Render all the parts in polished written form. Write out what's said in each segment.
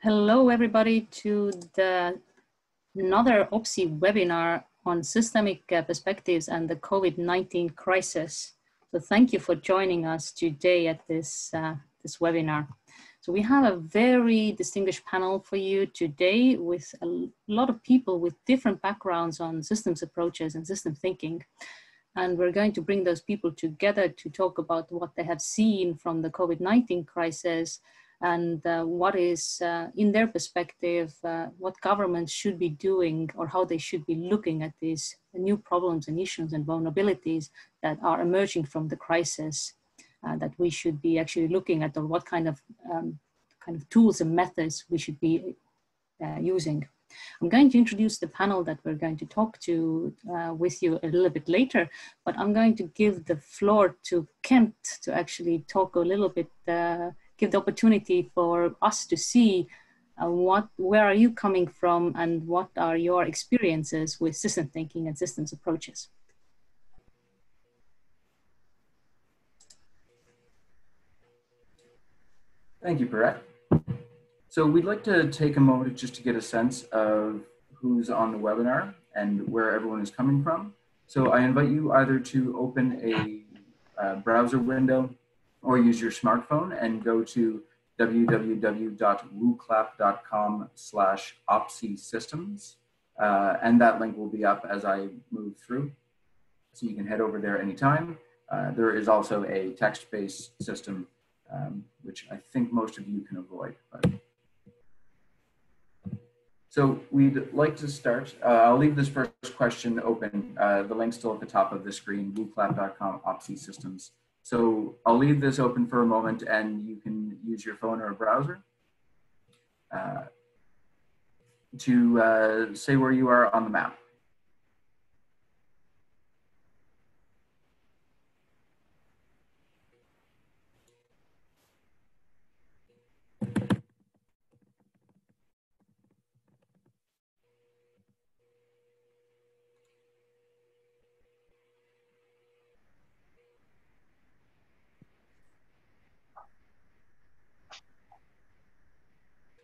Hello everybody to the another OPSI webinar on systemic perspectives and the COVID-19 crisis. So thank you for joining us today at this, this webinar. So we have a very distinguished panel for you today with a lot of people with different backgrounds on systems approaches and system thinking. And we're going to bring those people together to talk about what they have seen from the COVID-19 crisis and what is, in their perspective, what governments should be doing or how they should be looking at these new problems and issues and vulnerabilities that are emerging from the crisis that we should be actually looking at, or what kind of tools and methods we should be using. I'm going to introduce the panel that we're going to talk to with you a little bit later, but I'm going to give the floor to Kent to actually talk a little bit give the opportunity for us to see where are you coming from and what are your experiences with system thinking and systems approaches. Thank you, Piret. So we'd like to take a moment just to get a sense of who's on the webinar and where everyone is coming from. So I invite you either to open a browser window or use your smartphone and go to www.wooclap.com/opsysystems. And that link will be up as I move through. So you can head over there anytime. There is also a text-based system, which I think most of you can avoid. But. So we'd like to start. I'll leave this first question open. The link's still at the top of the screen, wooclap.com/opsysystems. So I'll leave this open for a moment and you can use your phone or a browser to say where you are on the map.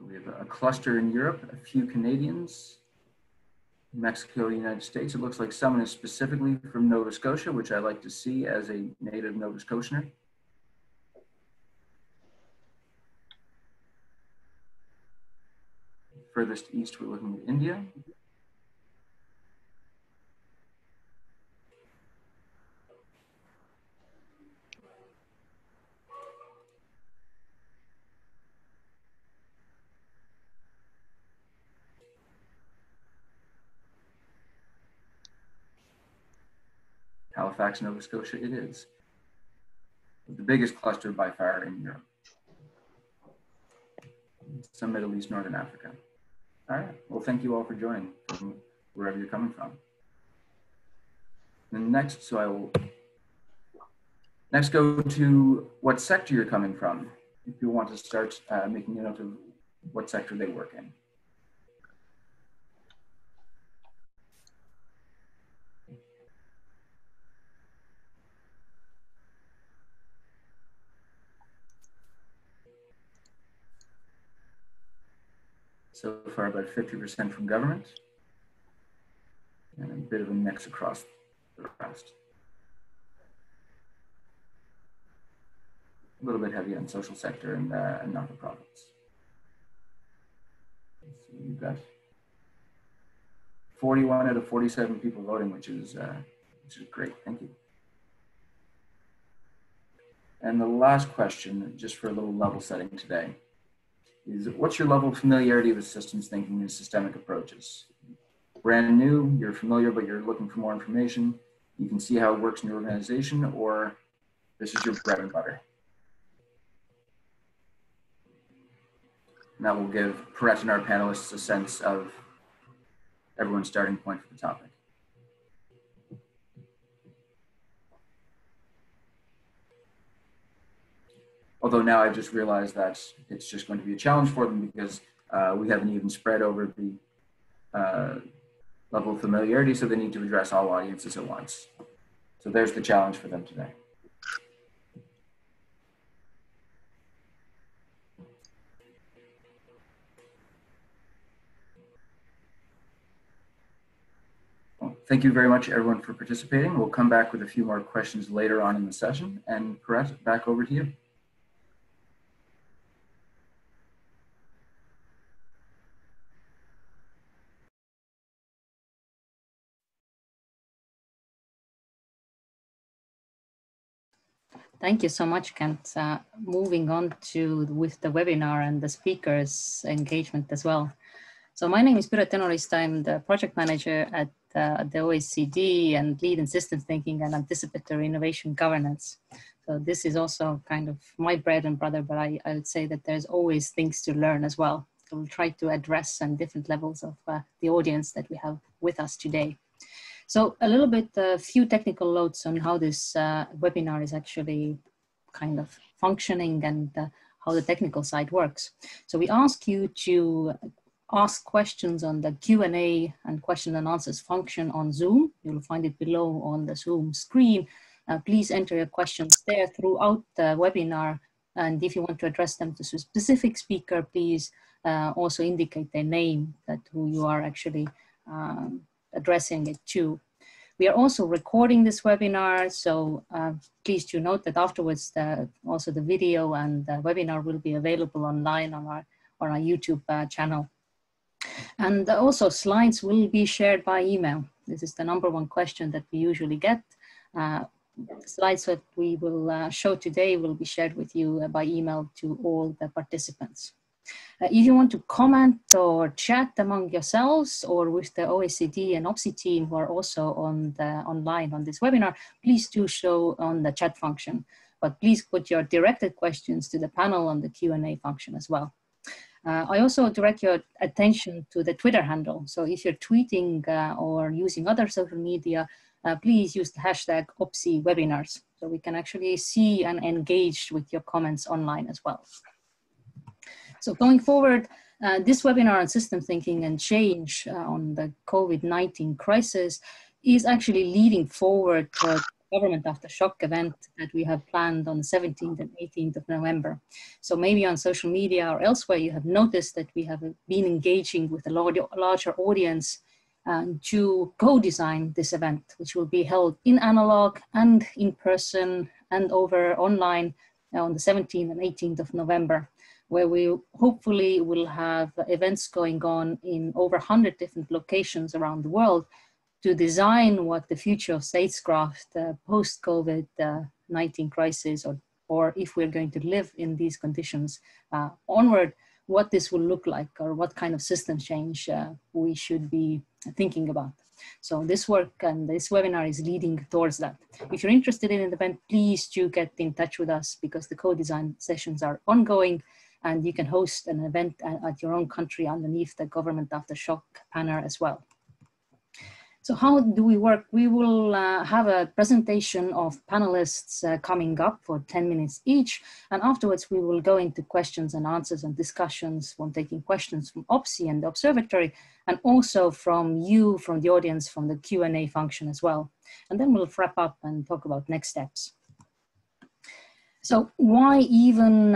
We have a cluster in Europe, a few Canadians, Mexico, United States. It looks like someone is specifically from Nova Scotia, which I like to see as a native Nova Scotian. Furthest east, we're looking at India. Halifax, Nova Scotia, it is. The biggest cluster by far in Europe. Some Middle East, Northern Africa. All right, well, thank you all for joining from wherever you're coming from. And next, so I will next go to what sector you're coming from, if you want to start making a note of what sector they work in. So far, about 50% from government, and a bit of a mix across the rest. A little bit heavy on social sector and not-for-profits. So you've got 41 out of 47 people voting, which is great. Thank you. And the last question, just for a little level setting today, is what's your level of familiarity with systems thinking and systemic approaches? Brand new, you're familiar, but you're looking for more information. You can see how it works in your organization, or this is your bread and butter. And that will give Piret and our panelists a sense of everyone's starting point for the topic. Although now I've just realized that it's just going to be a challenge for them because we haven't even spread over the level of familiarity, so they need to address all audiences at once. So there's the challenge for them today. Thank you very much, everyone, for participating. We'll come back with a few more questions later on in the session. And Piret, back over to you. Thank you so much, Kent. Moving on to with the webinar and the speakers' engagement as well. So my name is Piret Tõnurist. I'm the project manager at the OECD and lead in systems thinking and anticipatory innovation governance. So this is also kind of my bread and butter, but I would say that there's always things to learn as well. So we'll try to address some different levels of the audience that we have with us today. So a little bit, a few technical notes on how this webinar is actually kind of functioning and how the technical side works. So we ask you to ask questions on the Q&A and question and answers function on Zoom. You'll find it below on the Zoom screen. Please enter your questions there throughout the webinar. And if you want to address them to a specific speaker, please also indicate their name, that who you are actually addressing it to. We are also recording this webinar, so please do note that afterwards also the video and the webinar will be available online on our YouTube channel. And also slides will be shared by email. This is the #1 question that we usually get. Slides that we will show today will be shared with you by email to all the participants. If you want to comment or chat among yourselves or with the OECD and OPSI team who are also on the online on this webinar, please do show on the chat function. But please put your directed questions to the panel on the Q&A function as well. I also direct your attention to the Twitter handle. So if you're tweeting or using other social media, please use the hashtag OPSI webinars. So we can actually see and engage with your comments online as well. So going forward, this webinar on system thinking and change on the COVID-19 crisis is actually leading forward toward Government Aftershock event that we have planned on the 17th and 18th of November. So maybe on social media or elsewhere, you have noticed that we have been engaging with a larger audience to co-design this event, which will be held in analog and in person and over online on the 17th and 18th of November, where we hopefully will have events going on in over 100 different locations around the world to design what the future of statescraft post-COVID-19 crisis, or if we're going to live in these conditions onward, what this will look like or what kind of system change we should be thinking about. So this work and this webinar is leading towards that. If you're interested in an event, please do get in touch with us because the co-design sessions are ongoing and you can host an event at your own country underneath the Government Aftershock banner as well. So how do we work? We will have a presentation of panelists coming up for 10 minutes each. And afterwards, we will go into questions and answers and discussions from taking questions from OPSI and the observatory, and also from you, from the audience, from the Q&A function as well. And then we'll wrap up and talk about next steps. So why even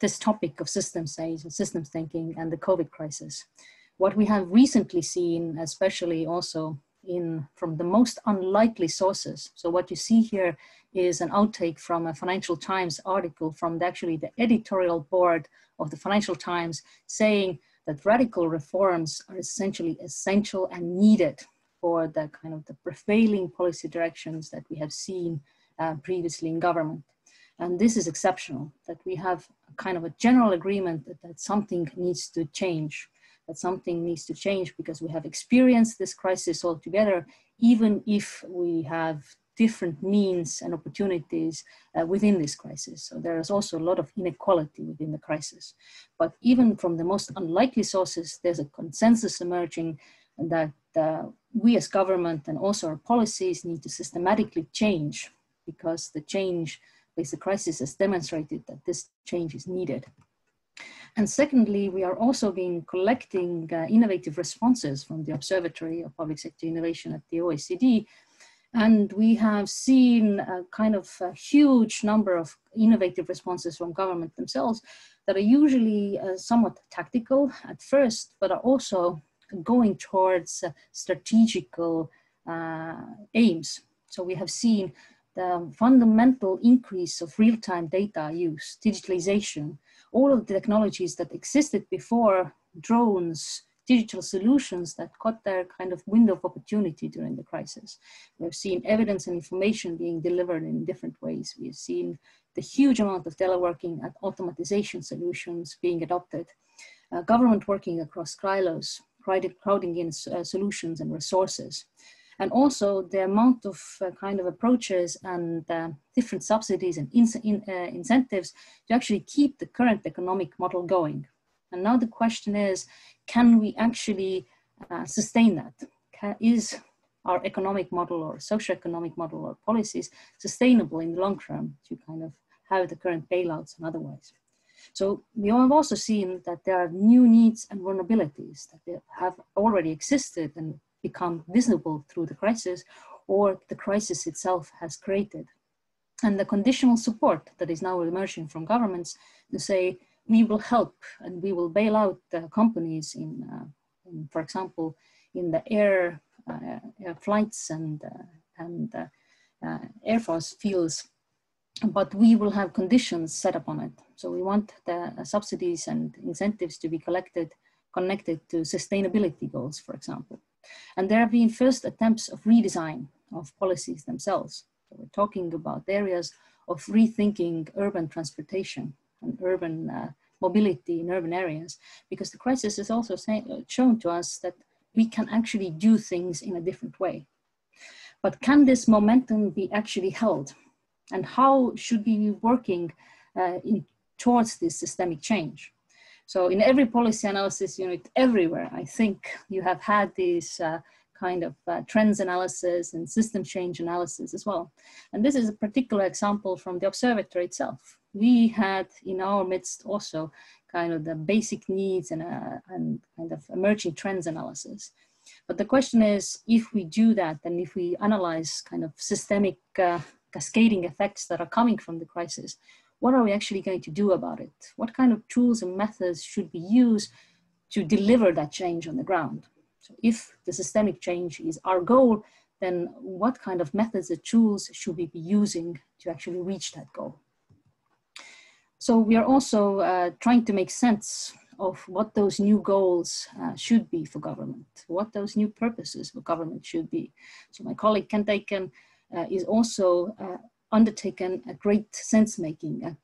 this topic of systems change, systems thinking and the COVID crisis? What we have recently seen, especially also from the most unlikely sources. So what you see here is an outtake from a Financial Times article from actually the editorial board of the Financial Times saying that radical reforms are essentially essential and needed for the kind of the prevailing policy directions that we have seen previously in government. And this is exceptional, that we have kind of a general agreement that something needs to change. That something needs to change because we have experienced this crisis altogether, even if we have different means and opportunities within this crisis. So there is also a lot of inequality within the crisis. But even from the most unlikely sources, there's a consensus emerging that we as government and also our policies need to systematically change because the change with the crisis has demonstrated that this change is needed. And secondly, we are also collecting innovative responses from the Observatory of Public Sector Innovation at the OECD. And we have seen a kind of a huge number of innovative responses from government themselves that are usually somewhat tactical at first, but are also going towards strategical aims. So we have seen the fundamental increase of real-time data use, digitalization, all of the technologies that existed before, drones, digital solutions that got their kind of window of opportunity during the crisis. We've seen evidence and information being delivered in different ways. We've seen the huge amount of teleworking and automatization solutions being adopted. Government working across silos, crowding in solutions and resources. And also the amount of kind of approaches and different subsidies and incentives to actually keep the current economic model going. And now the question is, can we actually sustain that? Is our economic model or socioeconomic model or policies sustainable in the long term to kind of have the current bailouts and otherwise? So we have also seen that there are new needs and vulnerabilities that have already existed and become visible through the crisis, or the crisis itself has created. And the conditional support that is now emerging from governments to say, we will help and we will bail out companies in, for example, in the air flights and air force fields, but we will have conditions set upon it. So we want the subsidies and incentives to be connected to sustainability goals, for example. And there have been first attempts of redesign of policies themselves. So we're talking about areas of rethinking urban transportation and urban mobility in urban areas, because the crisis has also shown to us that we can actually do things in a different way. But can this momentum be actually held? And how should we be working towards this systemic change? So in every policy analysis unit everywhere, I think you have had these kind of trends analysis and system change analysis as well. And this is a particular example from the observatory itself. We had in our midst also kind of the basic needs and kind of emerging trends analysis. But the question is, if we do that and if we analyze kind of systemic cascading effects that are coming from the crisis, what are we actually going to do about it? What kind of tools and methods should we use to deliver that change on the ground? So if the systemic change is our goal, then what kind of methods and tools should we be using to actually reach that goal? So we are also trying to make sense of what those new goals should be for government, what those new purposes for government should be. So my colleague Ken Eiken is also undertaken a great sense-making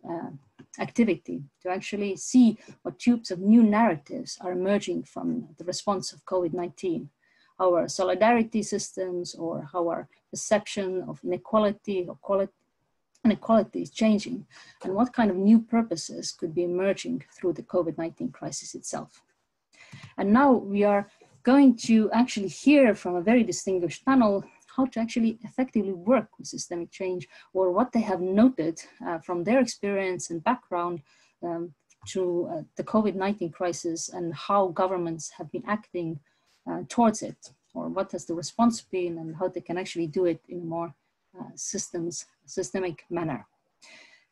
activity to actually see what types of new narratives are emerging from the response of COVID-19. How our solidarity systems or how our perception of inequality or inequality is changing, and what kind of new purposes could be emerging through the COVID-19 crisis itself. And now we are going to actually hear from a very distinguished panel how to actually effectively work with systemic change, or what they have noted from their experience and background to the COVID-19 crisis and how governments have been acting towards it, or what has the response been and how they can actually do it in a more systemic manner.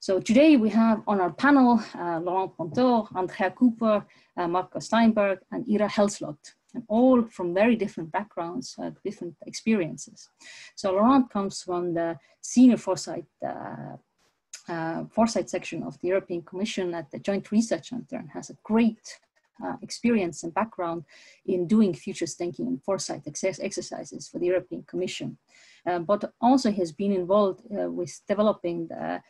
So today we have on our panel Laurent Bontoux, Andrea Cooper, Marco Steinberg and Ira Helsloot, and all from very different backgrounds, different experiences. So Laurent comes from the senior foresight section of the European Commission at the Joint Research Centre, and has a great experience and background in doing futures thinking and foresight exercises for the European Commission. But also has been involved with developing the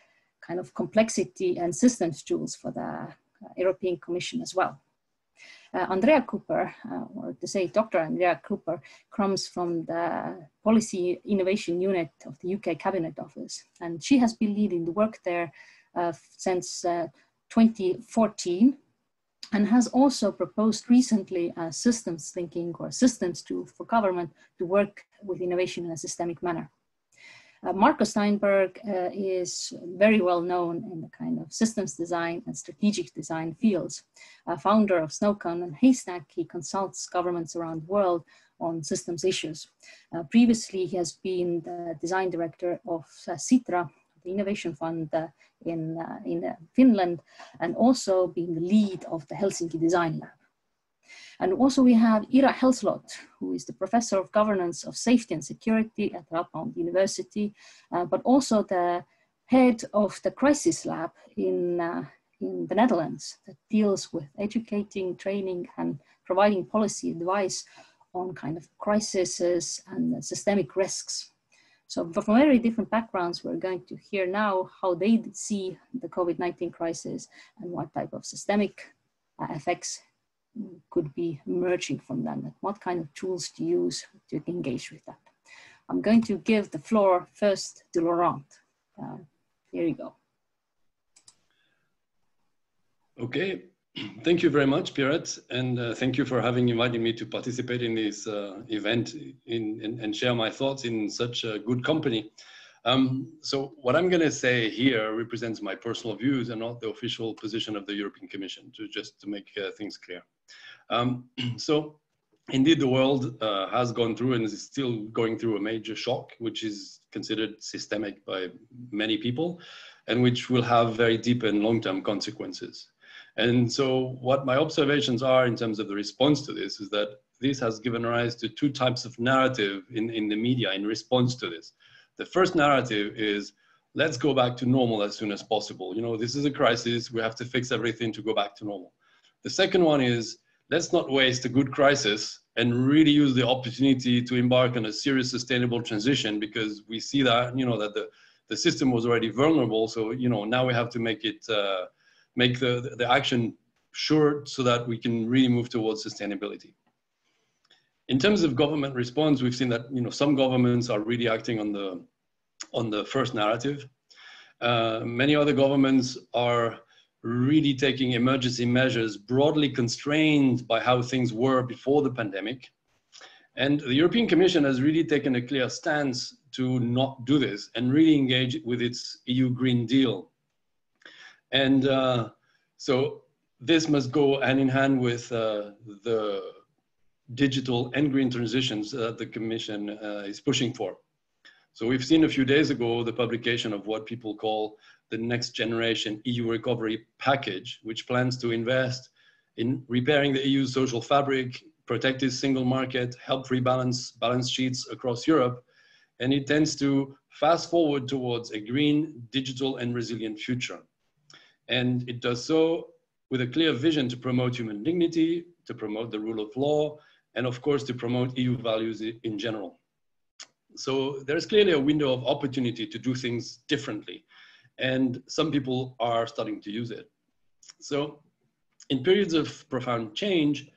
kind of complexity and systems tools for the European Commission as well. Andrea Cooper, or to say Dr. Andrea Cooper, comes from the Policy Innovation Unit of the UK Cabinet Office, and she has been leading the work there since 2014, and has also proposed recently a systems thinking or systems tool for government to work with innovation in a systemic manner. Marco Steinberg is very well known in the kind of systems design and strategic design fields. Founder of Snowcone and Haystack, he consults governments around the world on systems issues. Previously, he has been the design director of CITRA, the Innovation Fund in Finland, and also being the lead of the Helsinki Design Lab. And also we have Ira Helsloot, who is the Professor of Governance of Safety and Security at Radboud University, but also the head of the Crisis Lab in the Netherlands that deals with educating, training, and providing policy advice on kind of crises and systemic risks. So from very different backgrounds, we're going to hear now how they see the COVID-19 crisis and what type of systemic effects could be emerging from that, and what kind of tools to use to engage with that. I'm going to give the floor first to Laurent. Here you go. Okay, thank you very much, Piret, and thank you for having invited me to participate in this event and share my thoughts in such a good company. So what I'm going to say here represents my personal views and not the official position of the European Commission, just to make things clear. So indeed, the world has gone through and is still going through a major shock, which is considered systemic by many people, and which will have very deep and long-term consequences. And so what my observations are in terms of the response to this is that this has given rise to two types of narrative in the media in response to this. The first narrative is, let's go back to normal as soon as possible. You know, this is a crisis, we have to fix everything to go back to normal. The second one is, let's not waste a good crisis and really use the opportunity to embark on a serious, sustainable transition, because we see that, you know, that the system was already vulnerable. So, you know, now we have to make it, make the action short so that we can really move towards sustainability. In terms of government response, we've seen that, you know, some governments are really acting on the first narrative. Many other governments are really taking emergency measures broadly constrained by how things were before the pandemic. And the European Commission has really taken a clear stance to not do this and really engage with its EU Green Deal. And so this must go hand in hand with the digital and green transitions that the Commission is pushing for. So we've seen a few days ago the publication of what people call the next generation EU recovery package, which plans to invest in repairing the EU's social fabric, protect its single market, help rebalance balance sheets across Europe. And it tends to fast forward towards a green, digital and resilient future. And it does so with a clear vision to promote human dignity, to promote the rule of law, and of course, to promote EU values in general. So there's clearly a window of opportunity to do things differently. And some people are starting to use it. So in periods of profound change,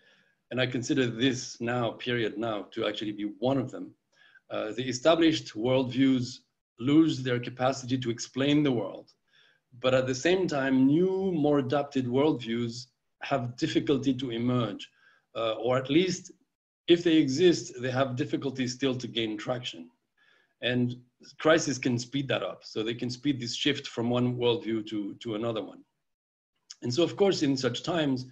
and I consider this now, period now, to actually be one of them, the established worldviews lose their capacity to explain the world. But at the same time, new, more adapted worldviews have difficulty to emerge, or at least if they exist, they have difficulty still to gain traction. And crisis can speed that up. So they can speed this shift from one worldview to another one. And so of course, in such times,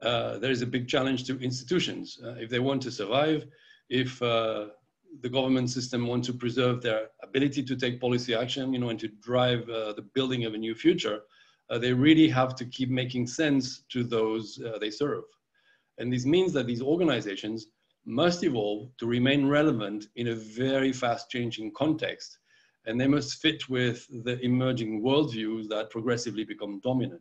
there is a big challenge to institutions. If they want to survive, if the government system wants to preserve their ability to take policy action, you know, and to drive the building of a new future, they really have to keep making sense to those they serve. And this means that these organizations must evolve to remain relevant in a very fast changing context. And they must fit with the emerging worldviews that progressively become dominant.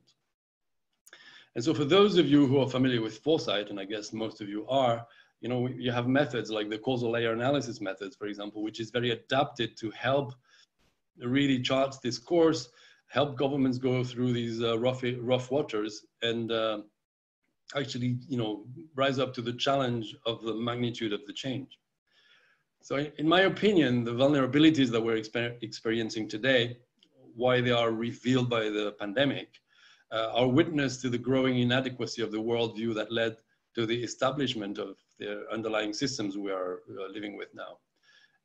And so for those of you who are familiar with foresight, and I guess most of you are, you know, you have methods like the causal layer analysis methods, for example, which is very adapted to help really chart this course, help governments go through these rough waters and actually, you know, rise up to the challenge of the magnitude of the change. So in my opinion, the vulnerabilities that we're experiencing today, why they are revealed by the pandemic, are witness to the growing inadequacy of the worldview that led to the establishment of the underlying systems we are living with now.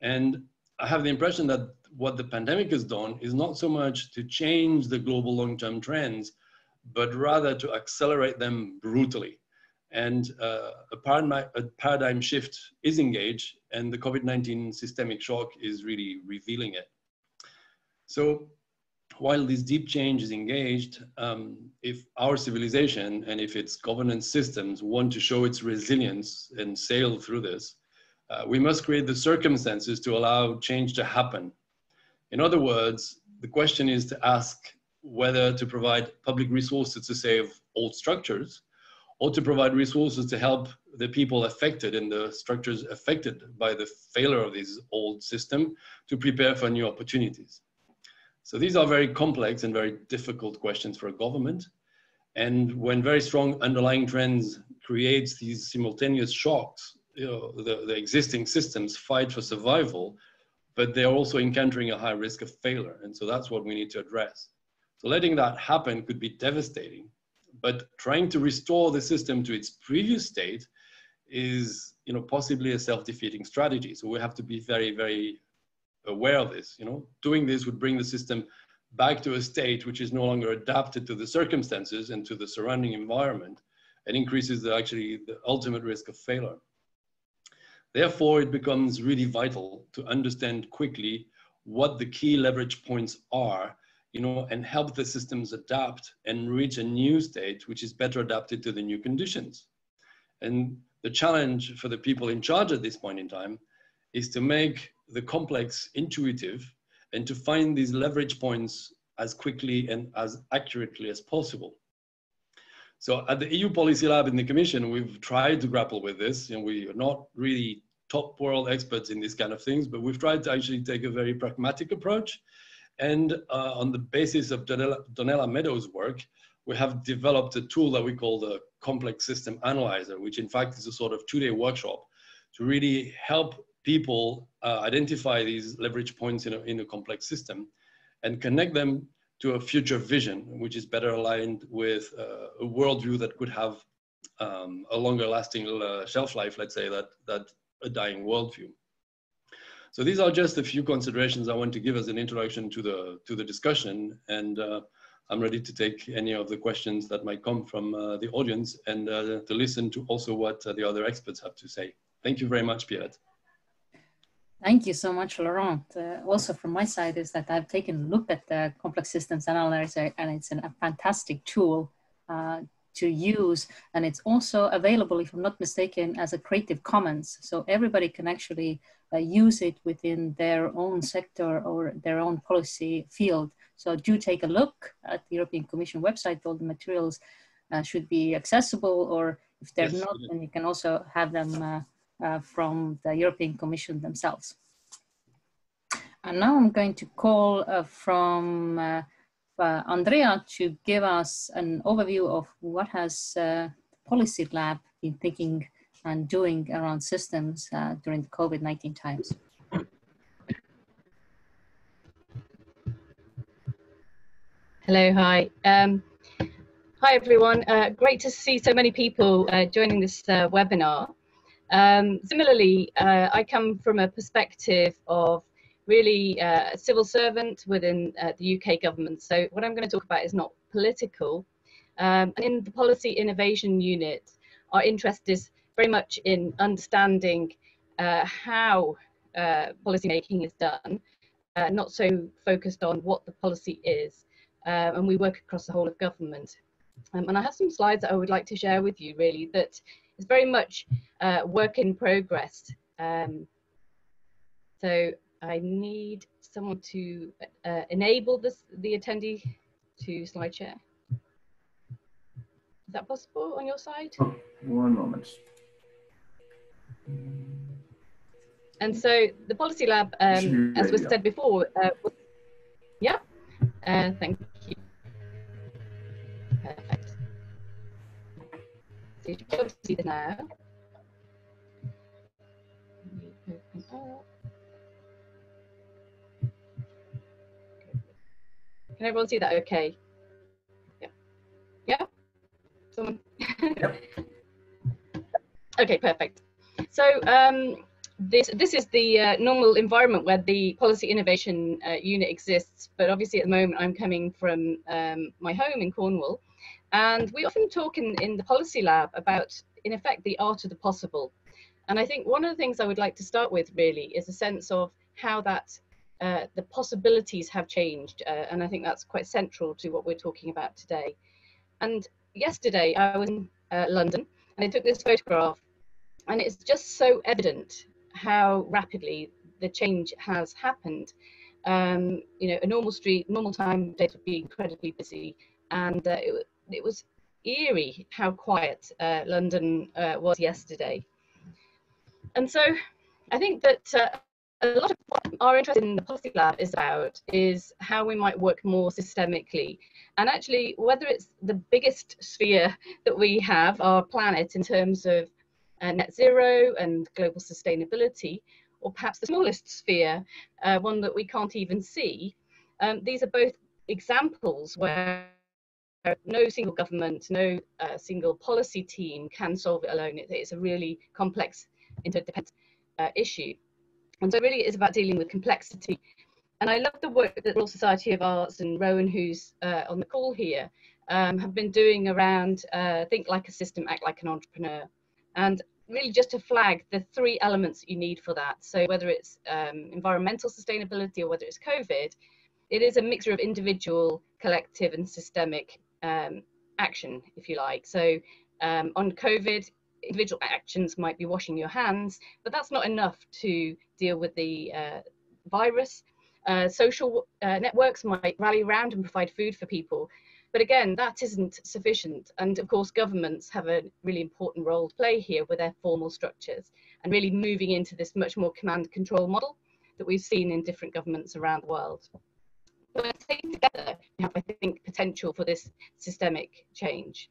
And I have the impression that what the pandemic has done is not so much to change the global long-term trends, but rather to accelerate them brutally. And a paradigm shift is engaged, and the COVID-19 systemic shock is really revealing it. So while this deep change is engaged, if our civilization and if its governance systems want to show its resilience and sail through this, we must create the circumstances to allow change to happen. In other words, the question is to ask whether to provide public resources to save old structures or to provide resources to help the people affected and the structures affected by the failure of this old system to prepare for new opportunities. So these are very complex and very difficult questions for a government. And when very strong underlying trends creates these simultaneous shocks, you know, the existing systems fight for survival, but they're also encountering a high risk of failure. And so that's what we need to address. So letting that happen could be devastating, but trying to restore the system to its previous state is, you know, possibly a self-defeating strategy. So we have to be very, very aware of this, you know. Doing this would bring the system back to a state which is no longer adapted to the circumstances and to the surrounding environment, and increases the ultimate risk of failure. Therefore, it becomes really vital to understand quickly what the key leverage points are, you know, and help the systems adapt and reach a new state which is better adapted to the new conditions. And the challenge for the people in charge at this point in time is to make the complex intuitive and to find these leverage points as quickly and as accurately as possible. So at the EU Policy Lab in the Commission, we've tried to grapple with this, and we are not really top world experts in these kind of things, but we've tried to actually take a very pragmatic approach. And on the basis of Donella Meadows' work, we have developed a tool that we call the Complex System Analyzer, which in fact is a sort of two-day workshop to really help people identify these leverage points in a complex system and connect them to a future vision, which is better aligned with a worldview that could have a longer lasting shelf life, let's say, that a dying worldview. So these are just a few considerations I want to give as an introduction to the discussion. And I'm ready to take any of the questions that might come from the audience and to listen to also what the other experts have to say. Thank you very much, Piret. Thank you so much, Laurent. Also from my side is that I've taken a look at the Complex Systems Analyzer, and it's a fantastic tool to use. And it's also available, if I'm not mistaken, as a Creative Commons. So everybody can actually use it within their own sector or their own policy field. So do take a look at the European Commission website. All the materials should be accessible, or if they're not, then you can also have them from the European Commission themselves. And now I'm going to call from Andrea to give us an overview of what has Policy Lab been thinking and doing around systems during the COVID-19 times. Hello, hi. Hi everyone, great to see so many people joining this webinar. Similarly, I come from a perspective of really a civil servant within the UK government. So what I'm going to talk about is not political. In the Policy Innovation Unit, our interest is very much in understanding how policymaking is done, not so focused on what the policy is. And we work across the whole of government. And I have some slides that I would like to share with you, really, that it's very much work in progress. So I need someone to enable the attendee to slide share. Is that possible on your side? Oh, one moment. And so the Policy Lab, as was said before, thank you. Perfect. So you can see this now. Can everyone see that okay? Yeah. Yeah? Someone? Yep. Okay, perfect. So this is the normal environment where the Policy Innovation Unit exists, but obviously at the moment I'm coming from my home in Cornwall. And we often talk in the Policy Lab about, in effect, the art of the possible. And I think one of the things I would like to start with, really, is a sense of how that the possibilities have changed, and I think that's quite central to what we're talking about today. And yesterday I was in London and I took this photograph, and it's just so evident how rapidly the change has happened. You know, a normal street, normal time, day would be incredibly busy, and it was eerie how quiet London was yesterday. And so I think that a lot of what our interest in the Policy Lab is about is how we might work more systemically, and actually whether it's the biggest sphere that we have, our planet, in terms of net zero and global sustainability, or perhaps the smallest sphere, one that we can't even see. These are both examples where no single government, no single policy team can solve it alone. It's a really complex, interdependent issue. And so really it is about dealing with complexity. And I love the work that the Royal Society of Arts and Rowan, who's on the call here, have been doing around think like a system, act like an entrepreneur. And really just to flag the three elements you need for that. So whether it's environmental sustainability or whether it's COVID, it is a mixture of individual, collective and systemic action, if you like. So on COVID, individual actions might be washing your hands, but that's not enough to deal with the virus. Social networks might rally around and provide food for people. But again, that isn't sufficient. And of course, governments have a really important role to play here with their formal structures, and really moving into this much more command control model that we've seen in different governments around the world. When taken together, we have, I think, potential for this systemic change.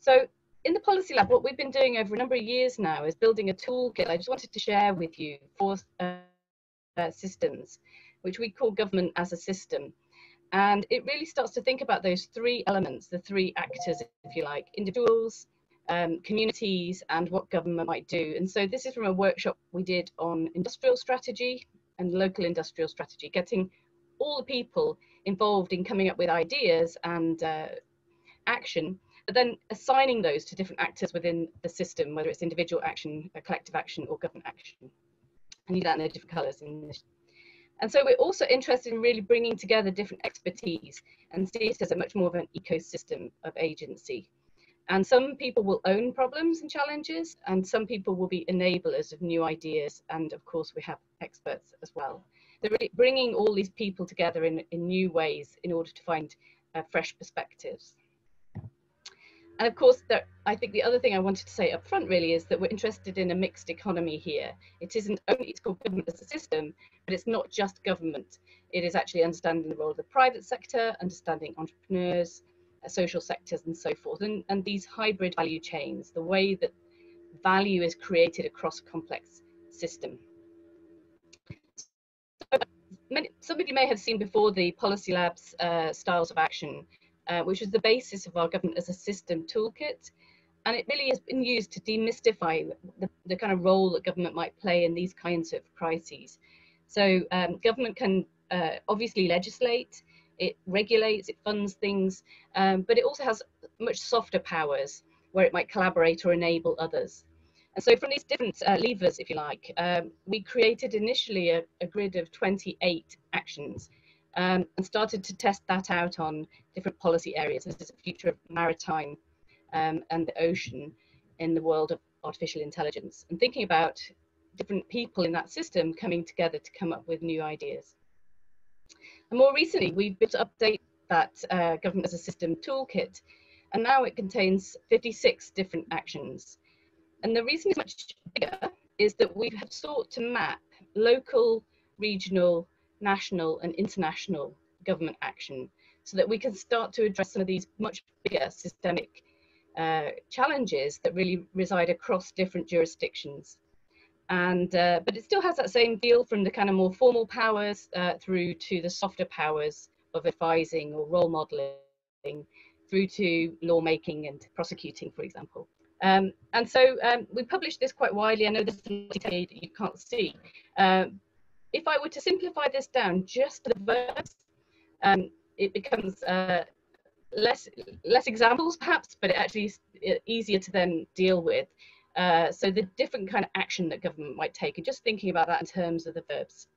So in the Policy Lab, what we've been doing over a number of years now is building a toolkit I just wanted to share with you for systems, which we call government as a system. And it really starts to think about those three elements, the three actors, if you like, individuals, communities, and what government might do. And so this is from a workshop we did on industrial strategy and local industrial strategy, getting all the people involved in coming up with ideas and action, but then assigning those to different actors within the system, whether it's individual action, collective action, or government action. And you do that in the different colours in this. And so we're also interested in really bringing together different expertise and see it as a much more of an ecosystem of agency. And some people will own problems and challenges, and some people will be enablers of new ideas. And of course, we have experts as well. They're really bringing all these people together in new ways in order to find fresh perspectives. And of course, I think the other thing I wanted to say up front really is that we're interested in a mixed economy here. It isn't only, it's called government as a system, but it's not just government. It is actually understanding the role of the private sector, understanding entrepreneurs, social sectors and so forth. And these hybrid value chains, the way that value is created across a complex system. So somebody may have seen before the Policy Lab's styles of action, which was the basis of our government as a system toolkit. And it really has been used to demystify the kind of role that government might play in these kinds of crises. So government can obviously legislate, it regulates, it funds things, but it also has much softer powers where it might collaborate or enable others. And so from these different levers, if you like, we created initially a grid of 28 actions. And started to test that out on different policy areas. This is the future of maritime and the ocean in the world of artificial intelligence, and thinking about different people in that system coming together to come up with new ideas. And more recently, we've been to update that government as a system toolkit, and now it contains 56 different actions. And the reason it's much bigger is that we have sought to map local, regional, national and international government action, so that we can start to address some of these much bigger systemic challenges that really reside across different jurisdictions. And but it still has that same feel from the kind of more formal powers through to the softer powers of advising or role modeling, through to lawmaking and prosecuting, for example. And so we published this quite widely. I know this is detail you can't see. If I were to simplify this down just to the verbs, it becomes less examples perhaps, but it actually is easier to then deal with. So the different kind of action that government might take, and just thinking about that in terms of the verbs.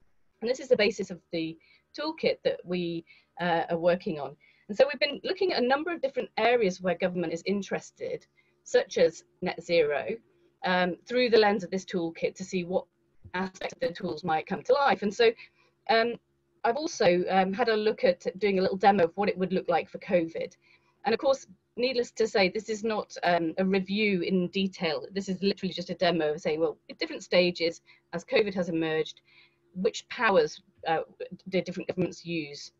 And this is the basis of the toolkit that we are working on. And so we've been looking at a number of different areas where government is interested, such as net zero, through the lens of this toolkit to see what aspects of the tools might come to life. And so I've also had a look at doing a little demo of what it would look like for COVID. And of course, needless to say, this is not a review in detail. This is literally just a demo of saying, well, at different stages, as COVID has emerged, which powers the different governments use.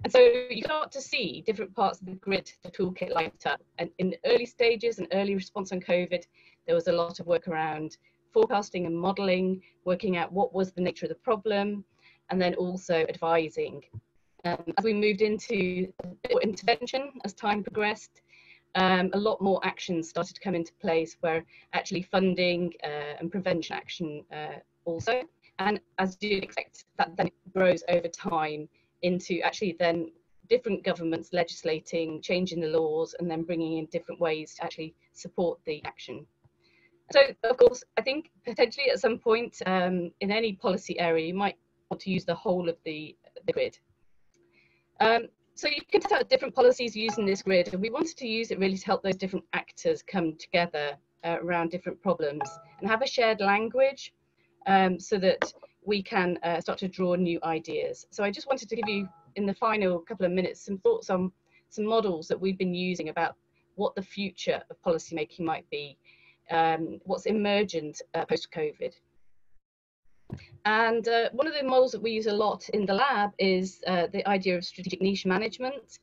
And so you start to see different parts of the grid, the toolkit light up. And in the early stages and early response on COVID, there was a lot of work around forecasting and modelling, working out what was the nature of the problem, and then also advising. As we moved into intervention, as time progressed, a lot more actions started to come into place where actually funding and prevention action also. And as you'd expect, that then grows over time into actually then different governments legislating, changing the laws, and then bringing in different ways to actually support the action. So, of course, I think potentially at some point in any policy area, you might want to use the whole of the grid. So you can set out different policies using this grid, and we wanted to use it really to help those different actors come together around different problems and have a shared language so that we can start to draw new ideas. So I just wanted to give you, in the final couple of minutes, some thoughts on some models that we've been using about what the future of policymaking might be, what's emergent post-COVID. And one of the models that we use a lot in the lab is the idea of strategic niche management,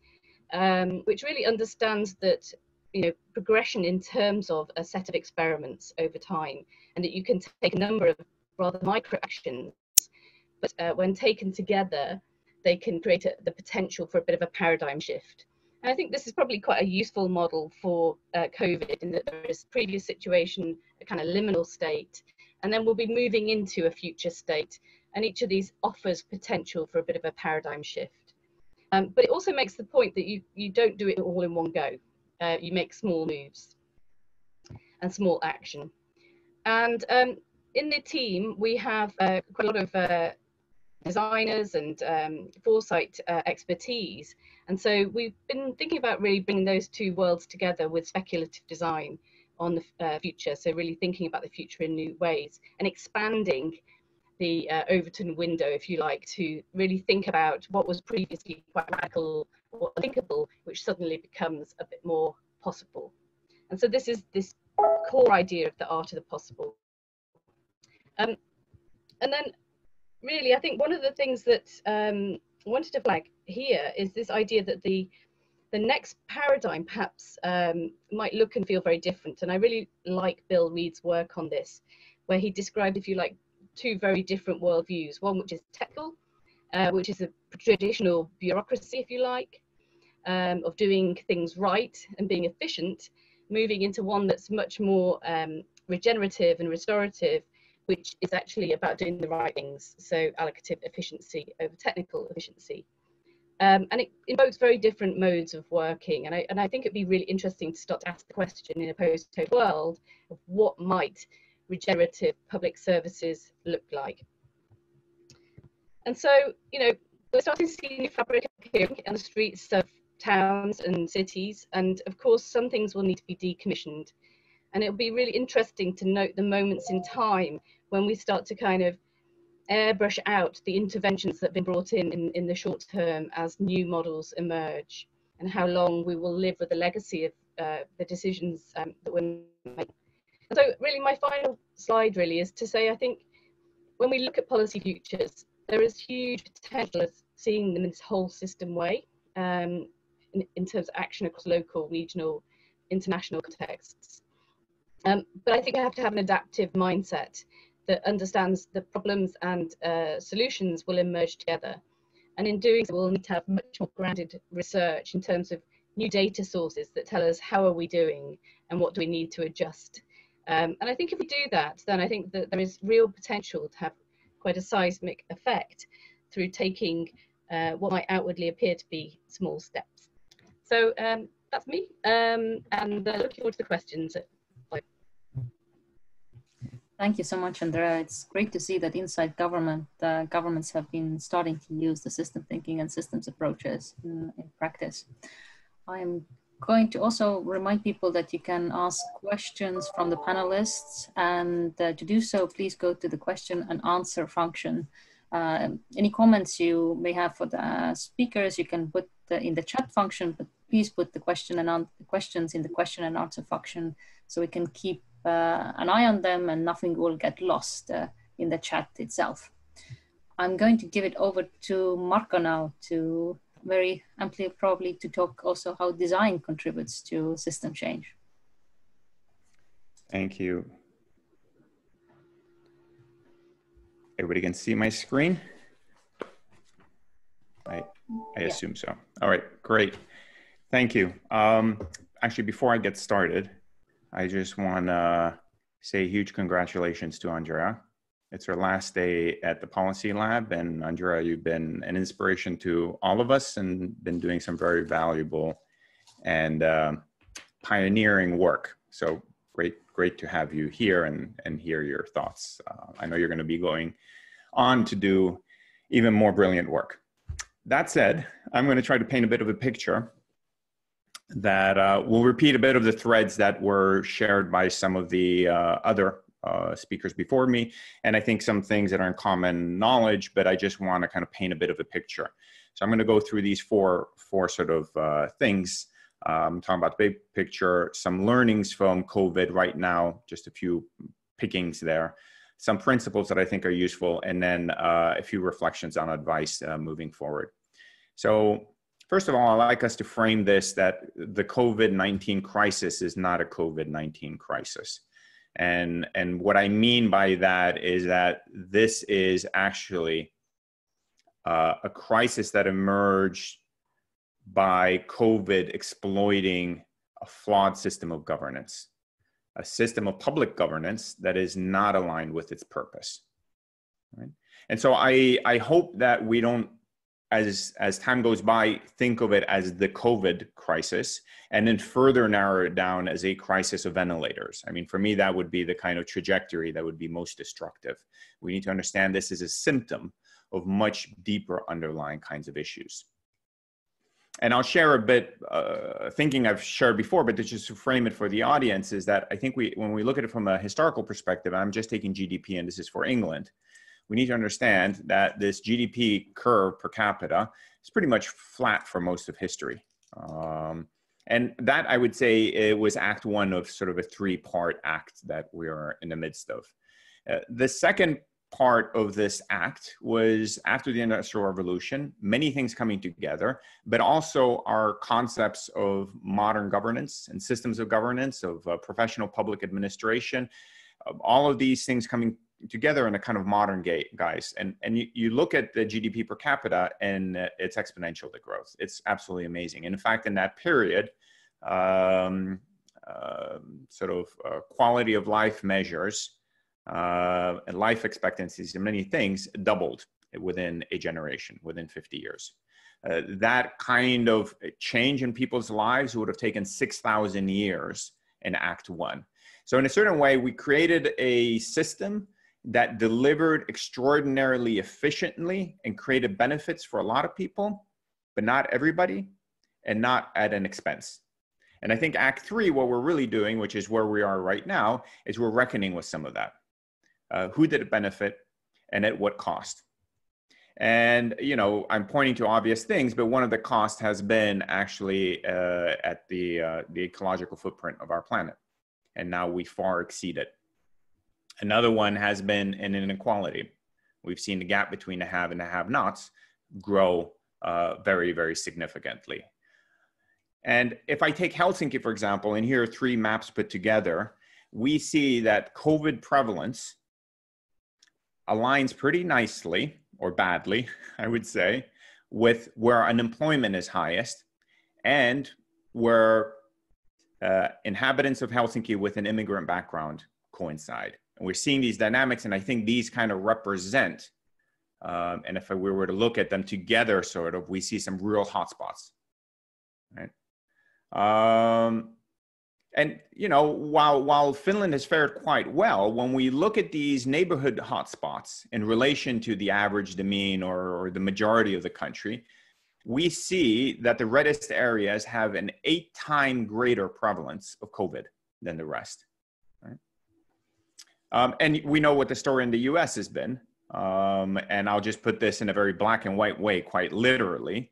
which really understands that, you know, progression in terms of a set of experiments over time, and that you can take a number of rather micro actions, but when taken together, they can create the potential for a bit of a paradigm shift. And I think this is probably quite a useful model for COVID, in that there is previous situation, a kind of liminal state, and then we'll be moving into a future state, and each of these offers potential for a bit of a paradigm shift. But it also makes the point that you don't do it all in one go. You make small moves and small action. And in the team, we have quite a lot of designers and foresight expertise. And so we've been thinking about really bringing those two worlds together with speculative design on the future, so really thinking about the future in new ways and expanding the Overton window, if you like, to really think about what was previously quite radical or unthinkable, which suddenly becomes a bit more possible. And so this is this core idea of the art of the possible. And then really, I think one of the things that I wanted to flag here is this idea that the next paradigm perhaps might look and feel very different. And I really like Bill Reed's work on this, where he described, if you like, two very different worldviews. One which is technical, which is a traditional bureaucracy, if you like, of doing things right and being efficient, moving into one that's much more regenerative and restorative, which is actually about doing the right things. So allocative efficiency over technical efficiency. And it invokes very different modes of working, and I think it'd be really interesting to start to ask the question in a post-COVID world of what might regenerative public services look like. And so, you know, we're starting to see new fabric appearing on the streets of towns and cities, and of course some things will need to be decommissioned, and it'll be really interesting to note the moments in time when we start to kind of airbrush out the interventions that have been brought in the short term as new models emerge, and how long we will live with the legacy of the decisions that we're making. So really my final slide really is to say, I think when we look at policy futures, there is huge potential of seeing them in this whole system way, in terms of action across local, regional, international contexts. But I think we have to have an adaptive mindset that understands the problems and solutions will emerge together. And in doing so, we'll need to have much more grounded research in terms of new data sources that tell us how are we doing and what do we need to adjust. And I think if we do that, then I think that there is real potential to have quite a seismic effect through taking what might outwardly appear to be small steps. So that's me, and looking forward to the questions. Thank you so much, Andrea. It's great to see that inside government, governments have been starting to use the system thinking and systems approaches in practice. I am going to also remind people that you can ask questions from the panelists, and to do so, please go to the question and answer function. Any comments you may have for the speakers, you can put in the chat function, but please put the question and questions in the question and answer function so we can keep an eye on them and nothing will get lost in the chat itself. I'm going to give it over to Marco now to very amply probably to talk also how design contributes to system change. Thank you. Everybody can see my screen? I assume so. All right, great. Thank you. Actually, before I get started, I just want to say huge congratulations to Andrea. It's her last day at the Policy Lab, and Andrea, you've been an inspiration to all of us and been doing some very valuable and pioneering work. So great to have you here and hear your thoughts. I know you're going to be going on to do even more brilliant work. That said, I'm going to try to paint a bit of a picture that will repeat a bit of the threads that were shared by some of the other speakers before me. And I think some things that are in common knowledge, but I just want to kind of paint a bit of a picture. So I'm going to go through these four sort of things. I'm talking about the big picture, some learnings from COVID right now, just a few pickings there, some principles that I think are useful, and then a few reflections on advice moving forward. So first of all, I'd like us to frame this, that the COVID-19 crisis is not a COVID-19 crisis. And what I mean by that is that this is actually a crisis that emerged by COVID exploiting a flawed system of governance, a system of public governance that is not aligned with its purpose. Right? And so I hope that we don't, as time goes by, think of it as the COVID crisis, and then further narrow it down as a crisis of ventilators. I mean, for me, that would be the kind of trajectory that would be most destructive. We need to understand this is a symptom of much deeper underlying kinds of issues. And I'll share a bit, thinking I've shared before, but just to frame it for the audience, is that I think when we look at it from a historical perspective, I'm just taking GDP, and this is for England, we need to understand that this GDP curve per capita is pretty much flat for most of history. And that, I would say, it was act one of sort of a three-part act that we are in the midst of. The second part of this act was after the Industrial Revolution, many things coming together, but also our concepts of modern governance and systems of governance, of professional public administration, all of these things coming together in a kind of modern guise. And you look at the GDP per capita and it's exponential, the growth. It's absolutely amazing. And in fact, in that period, sort of quality of life measures and life expectancies and many things doubled within a generation, within 50 years. That kind of change in people's lives would have taken 6,000 years in Act One. So in a certain way, we created a system that delivered extraordinarily efficiently and created benefits for a lot of people, but not everybody, and not at an expense. And I think Act Three, what we're really doing, which is where we are right now, is we're reckoning with some of that. Who did it benefit and at what cost? And, you know, I'm pointing to obvious things, but one of the costs has been actually at the ecological footprint of our planet. And now we far exceed it. Another one has been an inequality. We've seen the gap between the have and the have-nots grow very, very significantly. And if I take Helsinki, for example, and here are three maps put together, we see that COVID prevalence aligns pretty nicely, or badly, I would say, with where unemployment is highest and where inhabitants of Helsinki with an immigrant background coincide. And we're seeing these dynamics, and I think these kind of represent, and if we were to look at them together, sort of, we see some real hotspots. Right? And, you know, while Finland has fared quite well, when we look at these neighborhood hotspots in relation to the average, the mean, or the majority of the country, we see that the reddest areas have an 8-time greater prevalence of COVID than the rest. Right? And we know what the story in the US has been. And I'll just put this in a very black and white way, quite literally.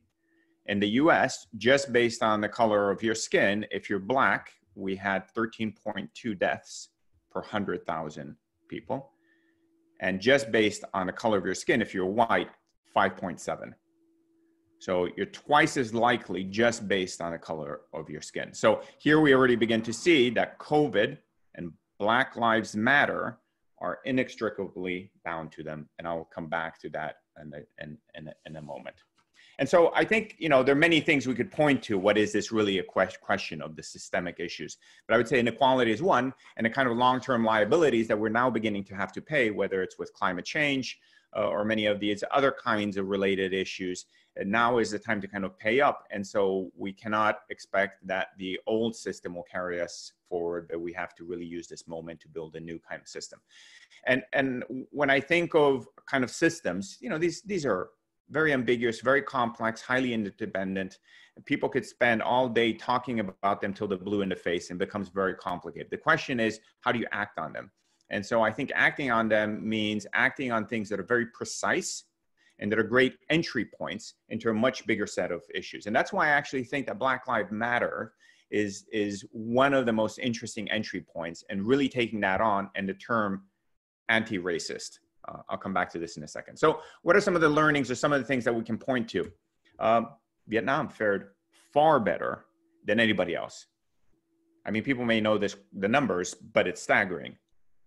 In the US, just based on the color of your skin, if you're black, we had 13.2 deaths per 100,000 people. And just based on the color of your skin, if you're white, 5.7. So you're twice as likely just based on the color of your skin. So here we already begin to see that COVID and Black Lives Matter are inextricably bound to them. And I'll come back to that in a moment. And so I think, you know, there are many things we could point to. What is this really a question of the systemic issues? But I would say inequality is one, and the kind of long-term liabilities that we're now beginning to have to pay, whether it's with climate change or many of these other kinds of related issues. And now is the time to kind of pay up. And so we cannot expect that the old system will carry us forward, but we have to really use this moment to build a new kind of system. And when I think of kind of systems, you know, these are very ambiguous, very complex, highly interdependent. People could spend all day talking about them till they're blue in the face, and becomes very complicated. The question is, how do you act on them? And so I think acting on them means acting on things that are very precise and that are great entry points into a much bigger set of issues. And that's why I actually think that Black Lives Matter is one of the most interesting entry points, and really taking that on, and the term anti-racist. I'll come back to this in a second. So what are some of the learnings or some of the things that we can point to? Vietnam fared far better than anybody else. I mean, people may know this, the numbers, but it's staggering.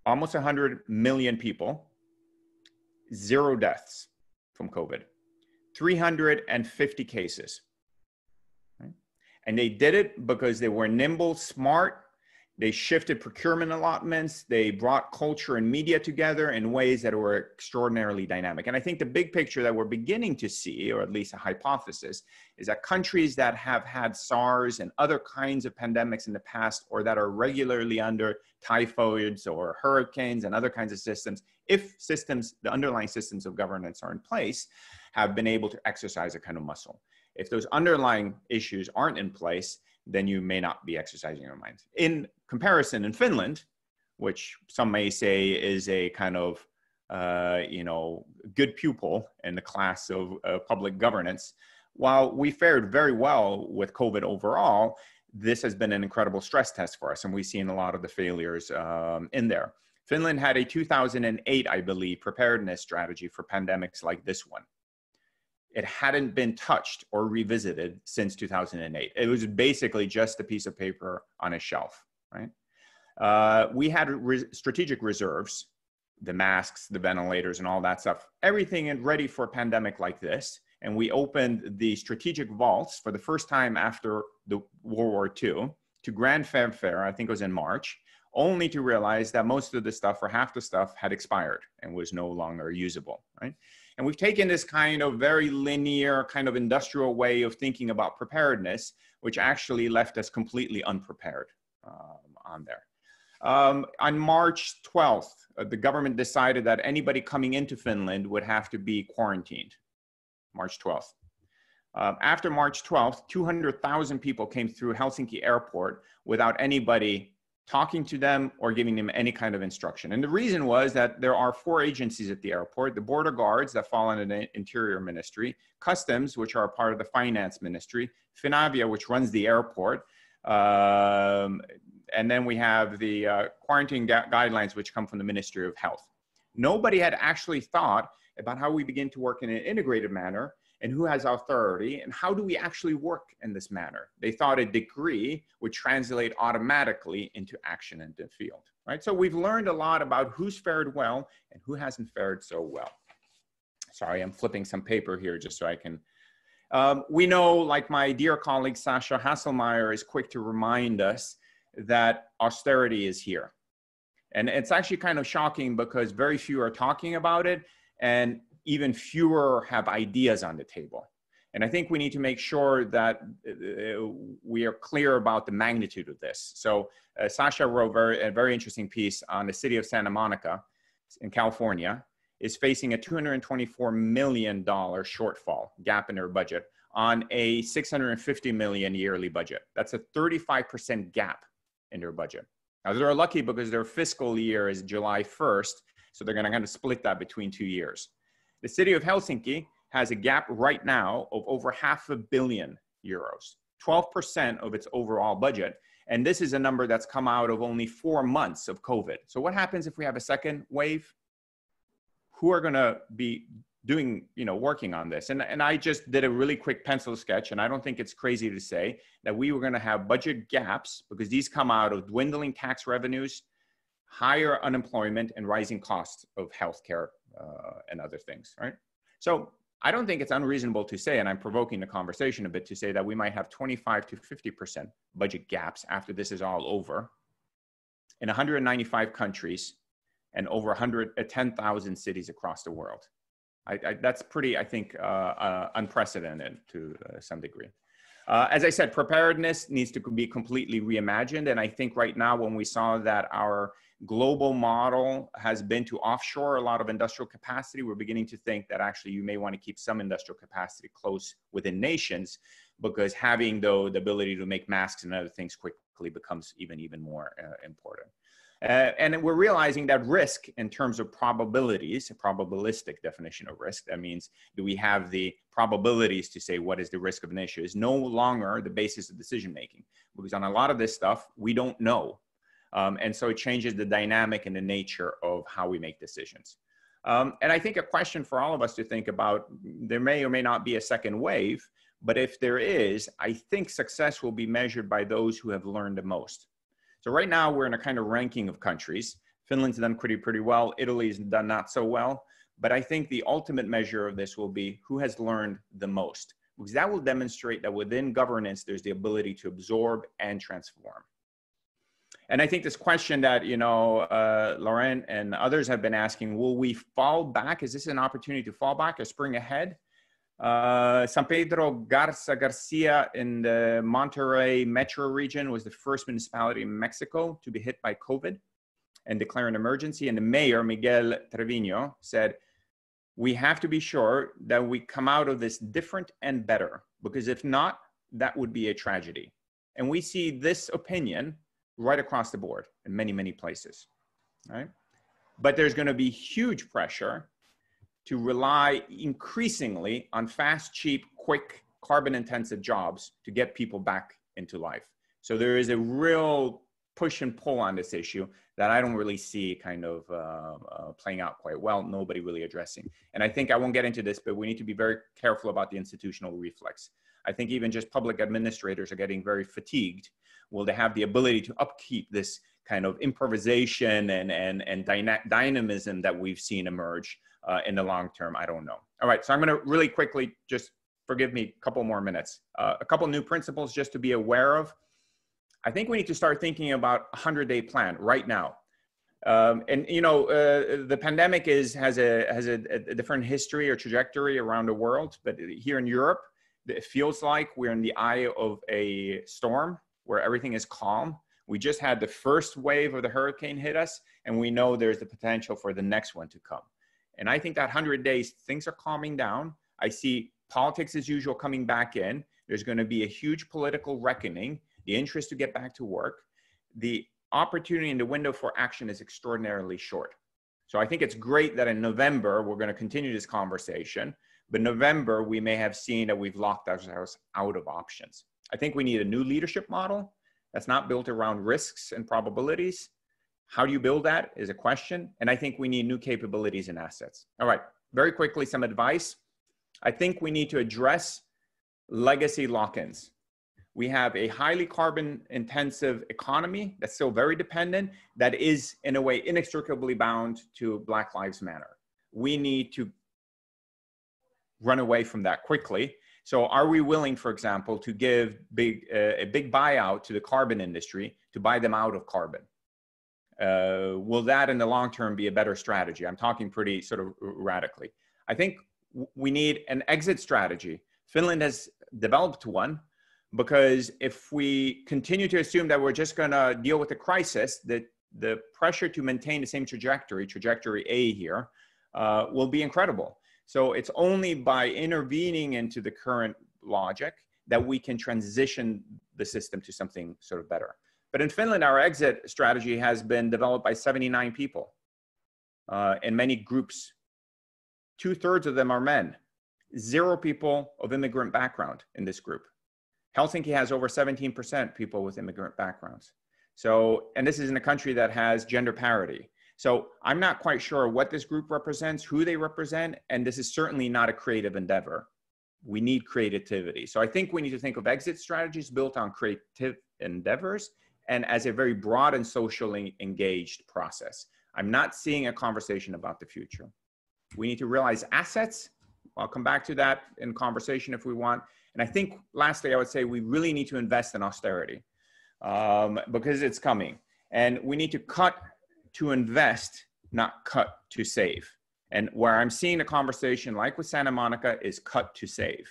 Almost 100 million people, 0 deaths from COVID, 350 cases. Right? And they did it because they were nimble, smart. They shifted procurement allotments. They brought culture and media together in ways that were extraordinarily dynamic. And I think the big picture that we're beginning to see, or at least a hypothesis, is that countries that have had SARS and other kinds of pandemics in the past, or that are regularly under typhoids or hurricanes and other kinds of systems, if systems, the underlying systems of governance are in place, have been able to exercise a kind of muscle. If those underlying issues aren't in place, then you may not be exercising your mind. In comparison, in Finland, which some may say is a kind of, you know, good pupil in the class of public governance, while we fared very well with COVID overall, this has been an incredible stress test for us, and we've seen a lot of the failures in there. Finland had a 2008, I believe, preparedness strategy for pandemics like this one. It hadn't been touched or revisited since 2008. It was basically just a piece of paper on a shelf, right? We had strategic reserves, the masks, the ventilators, and all that stuff, everything and ready for a pandemic like this. And we opened the strategic vaults for the first time after the World War II to grand fanfare, I think it was in March, only to realize that most of the stuff, or half the stuff, had expired and was no longer usable, right? And we've taken this kind of very linear, kind of industrial way of thinking about preparedness, which actually left us completely unprepared on there. On March 12th, the government decided that anybody coming into Finland would have to be quarantined, March 12th. After March 12th, 200,000 people came through Helsinki airport without anybody talking to them or giving them any kind of instruction. And the reason was that there are 4 agencies at the airport: the border guards, that fall under the Interior Ministry; customs, which are part of the Finance Ministry; Finavia, which runs the airport. And then we have the quarantine guidelines, which come from the Ministry of Health. Nobody had actually thought about how we begin to work in an integrated manner, and who has authority, and how do we actually work in this manner? They thought a degree would translate automatically into action in the field, right? So we've learned a lot about who's fared well and who hasn't fared so well. Sorry, I'm flipping some paper here just so I can. We know, like my dear colleague Sasha Hasselmeier is quick to remind us, that austerity is here. And it's actually kind of shocking because very few are talking about it, and even fewer have ideas on the table. And I think we need to make sure that we are clear about the magnitude of this. So Sasha wrote a very interesting piece on the city of Santa Monica in California is facing a $224 million shortfall gap in their budget on a $650 million yearly budget. That's a 35% gap in their budget. Now they're lucky because their fiscal year is July 1st. So they're going to kind of split that between 2 years. The city of Helsinki has a gap right now of over €500 million, 12% of its overall budget. And this is a number that's come out of only 4 months of COVID. So what happens if we have a second wave? Who are going to be doing, you know, working on this? And I just did a really quick pencil sketch, and I don't think it's crazy to say that we were going to have budget gaps because these come out of dwindling tax revenues, higher unemployment, and rising costs of healthcare and other things, right? So I don't think it's unreasonable to say, and I'm provoking the conversation a bit to say that we might have 25 to 50% budget gaps after this is all over in 195 countries and over 10,000 cities across the world. That's pretty, I think, unprecedented to some degree. As I said, preparedness needs to be completely reimagined. And I think right now, when we saw that our global model has been to offshore a lot of industrial capacity, we're beginning to think that actually you may want to keep some industrial capacity close within nations, because having, though, the ability to make masks and other things quickly becomes even more important. And we're realizing that risk in terms of probabilities, a probabilistic definition of risk, that means do we have the probabilities to say what is the risk of an issue, is no longer the basis of decision-making. Because on a lot of this stuff, we don't know. And so it changes the dynamic and the nature of how we make decisions. And I think a question for all of us to think about, there may or may not be a second wave, but if there is, I think success will be measured by those who have learned the most. So right now we're in a kind of ranking of countries. Finland's done pretty well. Italy's done not so well. But I think the ultimate measure of this will be who has learned the most, because that will demonstrate that within governance, there's the ability to absorb and transform. And I think this question that, you know, Laurent and others have been asking, will we fall back? Is this an opportunity to fall back or spring ahead? San Pedro Garcia in the Monterrey metro region was the first municipality in Mexico to be hit by COVID and declare an emergency. And the mayor, Miguel Treviño, said, we have to be sure that we come out of this different and better, because if not, that would be a tragedy. And we see this opinion right across the board in many places, right? But there's going to be huge pressure to rely increasingly on fast, cheap, quick, carbon-intensive jobs to get people back into life. So there is a real push and pull on this issue that I don't really see kind of playing out quite well, nobody really addressing. And I think I won't get into this, but we need to be very careful about the institutional reflex. I think even just public administrators are getting very fatigued. Will they have the ability to upkeep this kind of improvisation and dynamism that we've seen emerge in the long term? I don't know. All right, so I'm gonna really quickly, just forgive me, a couple more minutes. A couple new principles just to be aware of. I think we need to start thinking about a 100-day plan right now. And you know, the pandemic has a different history or trajectory around the world, but here in Europe, it feels like we're in the eye of a storm where everything is calm. We just had the first wave of the hurricane hit us, and we know there's the potential for the next one to come. And I think that 100 days, things are calming down. I see politics as usual coming back in. There's going to be a huge political reckoning, the interest to get back to work. The opportunity and the window for action is extraordinarily short. So I think it's great that in November, we're going to continue this conversation. But November, we may have seen that we've locked ourselves out of options. I think we need a new leadership model that's not built around risks and probabilities. How do you build that is a question. And I think we need new capabilities and assets. All right, very quickly, some advice. I think we need to address legacy lock-ins. We have a highly carbon-intensive economy that's still very dependent, that is, in a way, inextricably bound to Black Lives Matter. We need to run away from that quickly. So are we willing, for example, to give a big buyout to the carbon industry to buy them out of carbon? Will that in the long term be a better strategy? I'm talking pretty sort of radically. I think we need an exit strategy Finland has developed one, because if we continue to assume that we're just going to deal with the crisis, that the pressure to maintain the same trajectory, trajectory A here, will be incredible. So it's only by intervening into the current logic that we can transition the system to something sort of better. But in Finland, our exit strategy has been developed by 79 people in many groups. 2/3 of them are men. 0 people of immigrant background in this group. Helsinki has over 17% people with immigrant backgrounds. So, and this is in a country that has gender parity. So I'm not quite sure what this group represents, who they represent, and this is certainly not a creative endeavor. We need creativity. So I think we need to think of exit strategies built on creative endeavors and as a very broad and socially engaged process. I'm not seeing a conversation about the future. We need to realize assets. I'll come back to that in conversation if we want. And I think lastly, I would say we really need to invest in austerity because it's coming. And we need to cut to invest, not cut to save. And where I'm seeing a conversation like with Santa Monica is cut to save,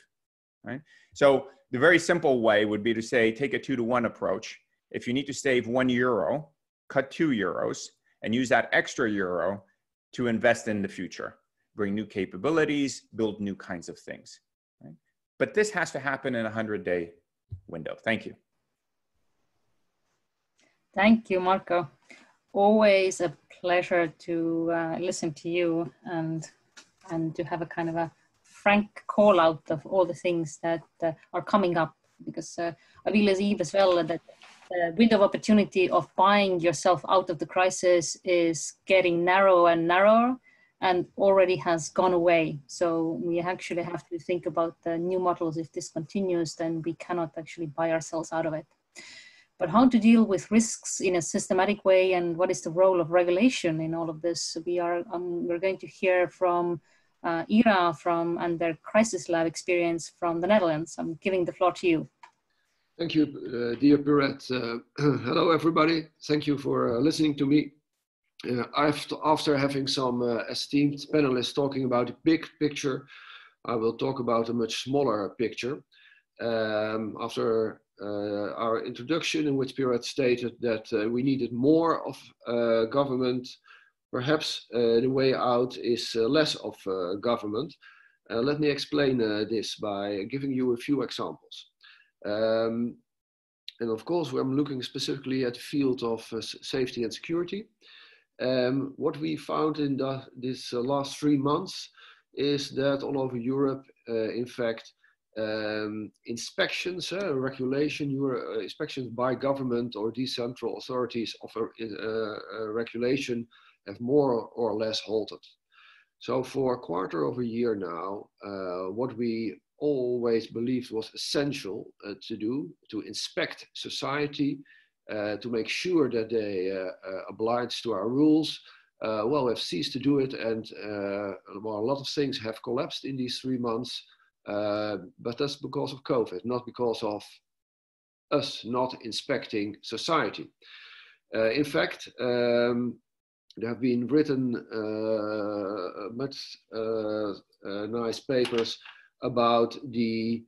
right? So the very simple way would be to say, take a 2-to-1 approach. If you need to save €1, cut €2 and use that extra euro to invest in the future, bring new capabilities, build new kinds of things. Right? But this has to happen in a 100-day window. Thank you. Thank you, Marco. Always a pleasure to listen to you and to have a kind of a frank call out of all the things that are coming up, because I believe as well that the window of opportunity of buying yourself out of the crisis is getting narrower and narrower and already has gone away. So we actually have to think about the new models. If this continues, then we cannot actually buy ourselves out of it. But how to deal with risks in a systematic way, and what is the role of regulation in all of this? We are we're going to hear from Ira and their Crisis Lab experience from the Netherlands. I'm giving the floor to you. Thank you, dear Piret. Hello, everybody. Thank you for listening to me. After having some esteemed panelists talking about the big picture, I will talk about a much smaller picture. After our introduction, in which Piret stated that we needed more of government, perhaps the way out is less of government. Let me explain this by giving you a few examples. And of course, I'm looking specifically at the field of safety and security. What we found in this last 3 months is that all over Europe, in fact, inspections, inspections by government or decentral authorities of a regulation have more or less halted. So for a quarter of a year now, what we always believed was essential to do, to inspect society, to make sure that they oblige to our rules, well, have ceased to do it, and well, a lot of things have collapsed in these 3 months, but that's because of COVID, not because of us not inspecting society. In fact, there have been written much nice papers about the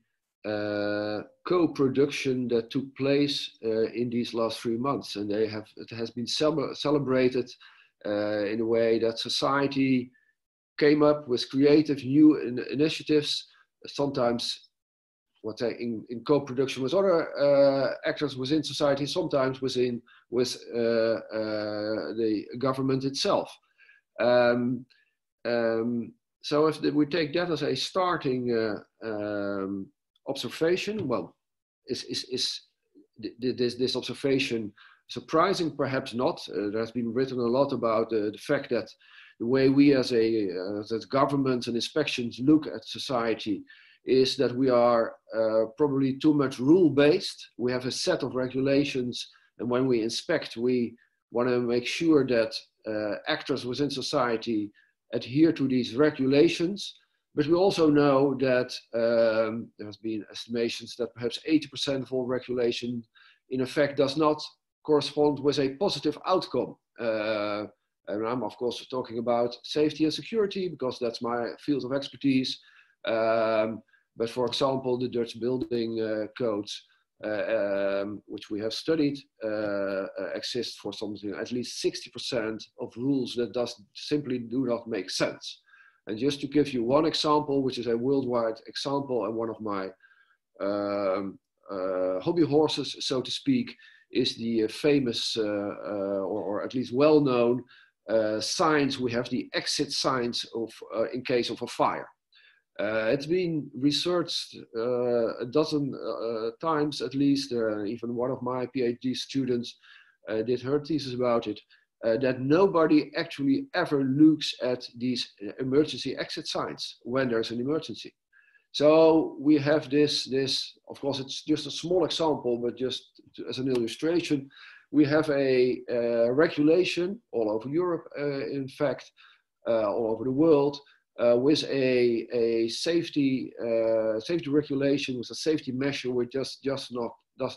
co-production that took place in these last 3 months, and it has been celebrated in a way that society came up with creative new initiatives, sometimes in co-production with other actors within society, sometimes with the government itself. So if we take that as a starting observation, well, is this observation surprising? Perhaps not. There has been written a lot about the fact that the way we as governments and inspections look at society is that we are probably too much rule-based. We have a set of regulations, and when we inspect, we want to make sure that actors within society adhere to these regulations, but we also know that there has been estimations that perhaps 80% of all regulation in effect does not correspond with a positive outcome. And I'm of course talking about safety and security because that's my field of expertise. But for example, the Dutch building codes, which we have studied, exist for something at least 60% of rules that simply do not make sense. And just to give you one example, which is a worldwide example, and one of my hobby horses, so to speak, is the famous or at least well-known signs. We have the exit signs of in case of a fire. It's been researched a dozen times at least. Even one of my PhD students did her thesis about it, that nobody actually ever looks at these emergency exit signs when there's an emergency. So we have this, of course it's just a small example, but just as an illustration, we have a regulation all over Europe, in fact, all over the world, with a safety regulation, with a safety measure which does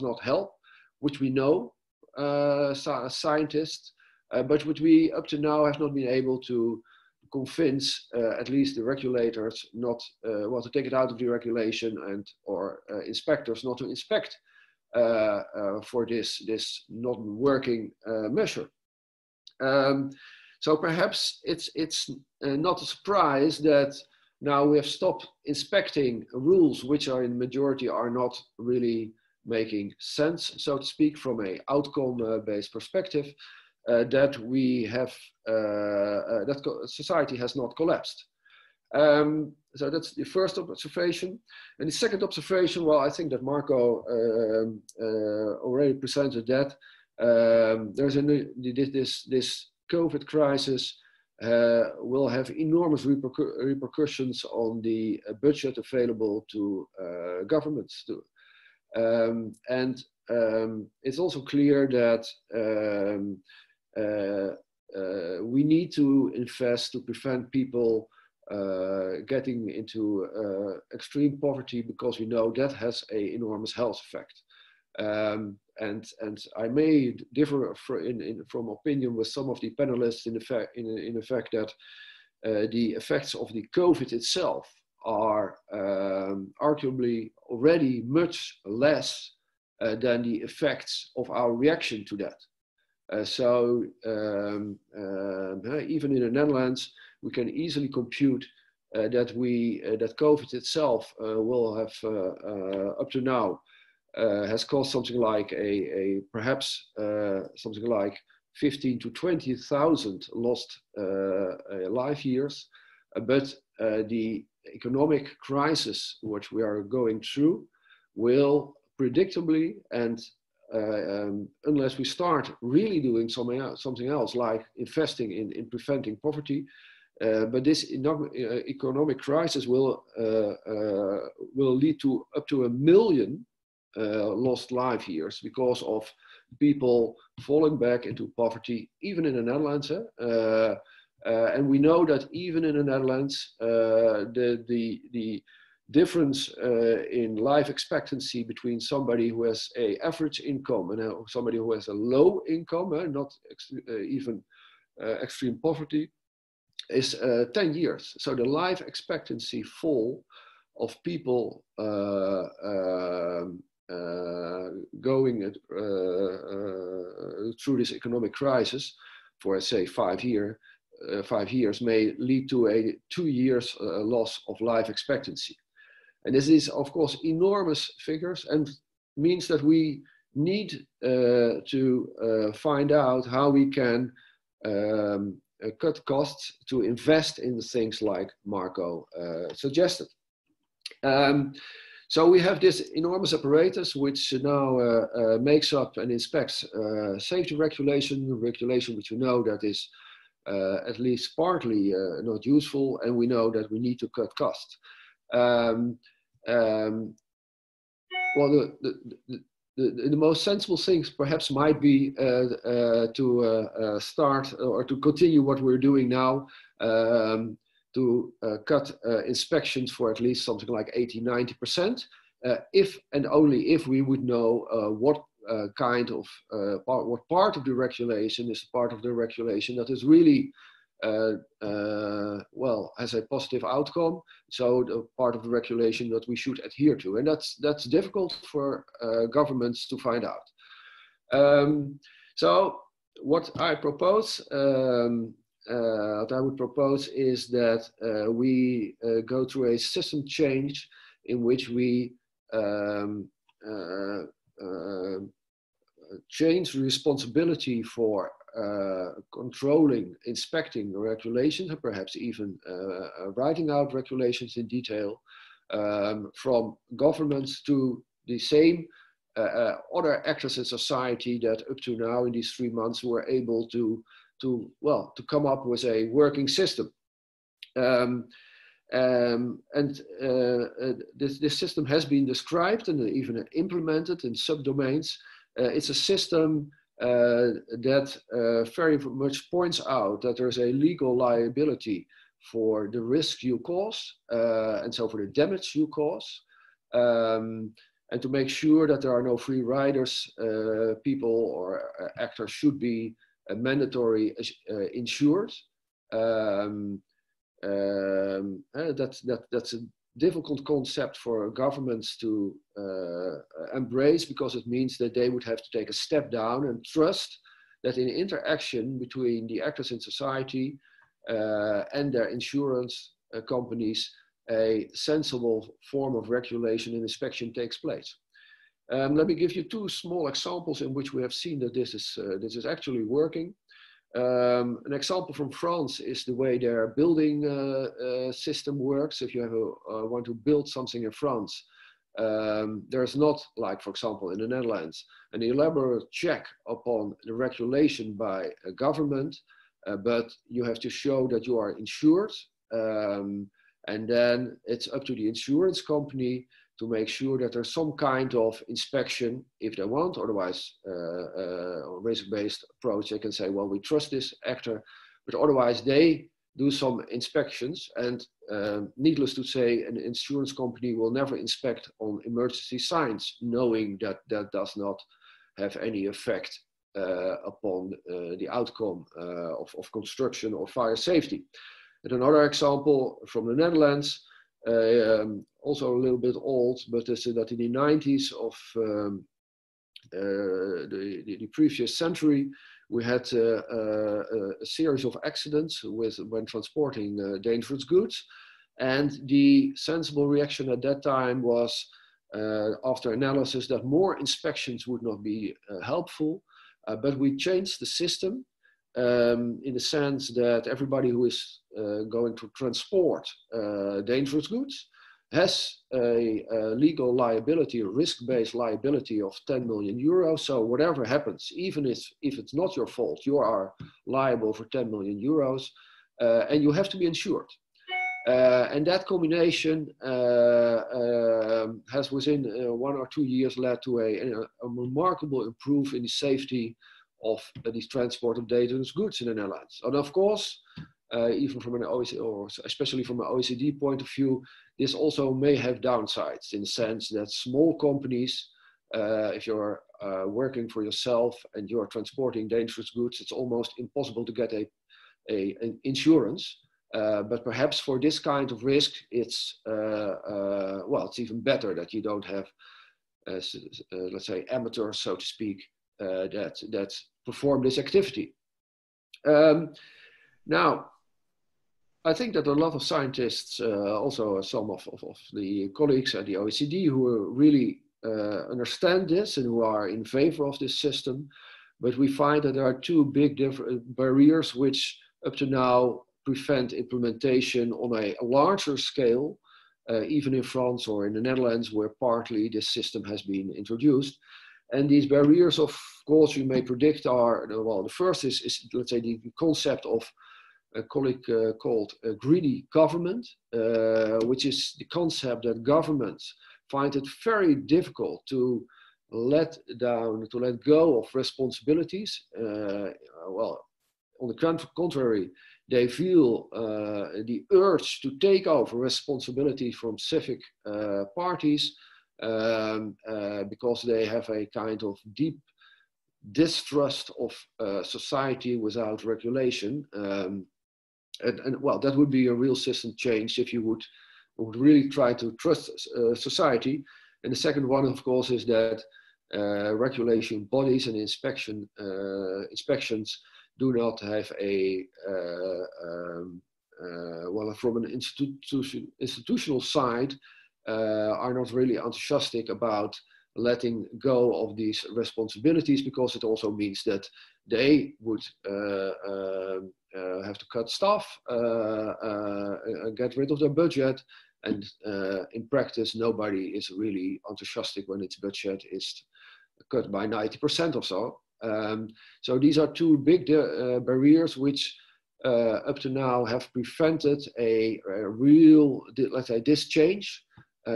not help, which we know as scientists, but which we up to now have not been able to convince at least the regulators not well, to take it out of the regulation, and or inspectors not to inspect for this not working measure. So perhaps it's not a surprise that now we have stopped inspecting rules which are in majority are not really making sense, so to speak, from a outcome-based perspective, that we have, that society has not collapsed. So that's the first observation. And the second observation, well, I think that Marco already presented that. There's this COVID crisis will have enormous repercussions on the budget available to governments. It's also clear that we need to invest to prevent people getting into extreme poverty, because we know that has an enormous health effect. And I may differ from opinion with some of the panelists in the fact that the effects of the COVID itself are arguably already much less than the effects of our reaction to that. Even in the Netherlands, we can easily compute that COVID itself will have, up to now, has caused something like perhaps something like 15 to 20,000 lost life years. But the economic crisis which we are going through will predictably, and unless we start really doing something else, like investing in preventing poverty, but this economic crisis will lead to up to 1 million. Lost life years because of people falling back into poverty, even in the Netherlands. And we know that even in the Netherlands, the difference in life expectancy between somebody who has an average income and somebody who has a low income, not even extreme poverty, is 10 years. So the life expectancy fall of people going through this economic crisis for, say, 5 years may lead to a 2 years loss of life expectancy. And this is, of course, enormous figures, and means that we need to find out how we can cut costs to invest in things like Marco suggested. So we have this enormous apparatus which now makes up and inspects safety regulation which we know that is at least partly not useful, and we know that we need to cut costs. Well, the most sensible things perhaps might be to start or to continue what we're doing now, to cut inspections for at least something like 80–90%, if and only if we would know what part of the regulation is part of the regulation that is really well, has a positive outcome. So the part of the regulation that we should adhere to, and that's difficult for governments to find out. So what I propose, is that we go through a system change in which we change responsibility for controlling, inspecting the regulations, and perhaps even writing out regulations in detail, from governments to the same other actors in society that up to now in these 3 months were able to come up with a working system. This system has been described and even implemented in subdomains. It's a system that very much points out that there's a legal liability for the risk you cause, and so for the damage you cause, and to make sure that there are no free riders. People or actors should be mandatory insured. That's a difficult concept for governments to embrace, because it means that they would have to take a step down and trust that in interaction between the actors in society and their insurance companies, a sensible form of regulation and inspection takes place. Let me give you two small examples in which we have seen that this is actually working. An example from France is the way their building system works. If you want to build something in France, there's not, like for example in the Netherlands, an elaborate check upon the regulation by a government, but you have to show that you are insured, and then it's up to the insurance company to make sure that there's some kind of inspection if they want. Otherwise, on risk-based approach, they can say, well, we trust this actor, but otherwise they do some inspections. And needless to say, an insurance company will never inspect on emergency signs, knowing that that does not have any effect upon the outcome of construction or fire safety. And another example from the Netherlands, also a little bit old, but they said that in the 90s of the previous century, we had a series of accidents when transporting dangerous goods. And the sensible reaction at that time was, after analysis, that more inspections would not be helpful, but we changed the system in the sense that everybody who is going to transport dangerous goods has a legal liability, a risk-based liability of 10 million euros. So whatever happens, even if it's not your fault, you are liable for 10 million euros, and you have to be insured. And that combination has within 1 or 2 years led to a remarkable improvement in the safety of these transport of dangerous goods in the Netherlands. And of course, even from an OECD, or especially from an OECD point of view, this also may have downsides, in the sense that small companies, if you're working for yourself and you're transporting dangerous goods, it's almost impossible to get an insurance. But perhaps for this kind of risk, it's even better that you don't have, let's say, amateurs, so to speak, that perform this activity. Now, I think that a lot of scientists, also some of the colleagues at the OECD, who really understand this and who are in favor of this system, but we find that there are two big barriers which up to now prevent implementation on a larger scale, even in France or in the Netherlands, where partly this system has been introduced. And these barriers, of course, you may predict are, well, the first is let's say, the concept of a colleague called greedy government, which is the concept that governments find it very difficult to let go of responsibilities. Well, on the contrary, they feel the urge to take over responsibility from civic parties, because they have a kind of deep distrust of society without regulation, And well, that would be a real system change if you would really try to trust society. And the second one, of course, is that regulation bodies and inspections do not have a well, from an institutional side, are not really enthusiastic about letting go of these responsibilities, because it also means that they would have to cut staff, get rid of their budget, and in practice nobody is really enthusiastic when its budget is cut by 90% or so. So these are two big barriers which up to now have prevented a real, let's say, this change.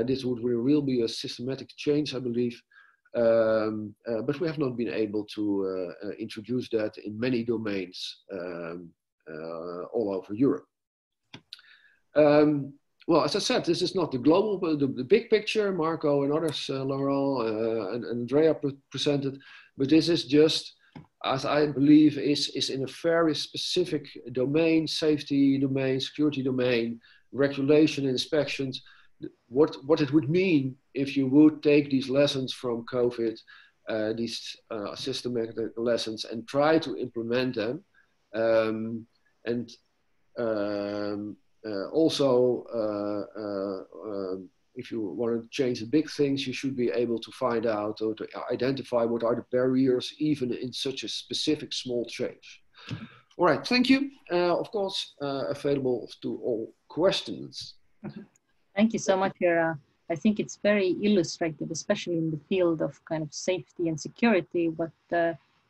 This would really be a systematic change, I believe, but we have not been able to introduce that in many domains all over Europe. Well, as I said, this is not the global, but the big picture Marco and others, Laurent and Andrea presented, but this is just, as I believe, is in a very specific domain, safety domain, security domain, regulation, inspections. What it would mean if you would take these lessons from COVID, these systematic lessons, and try to implement them, also if you want to change the big things, you should be able to find out or to identify what are the barriers even in such a specific small change. All right, thank you. Of course, available to all questions. Thank you so much, Ira. I think it's very illustrative, especially in the field of kind of safety and security, what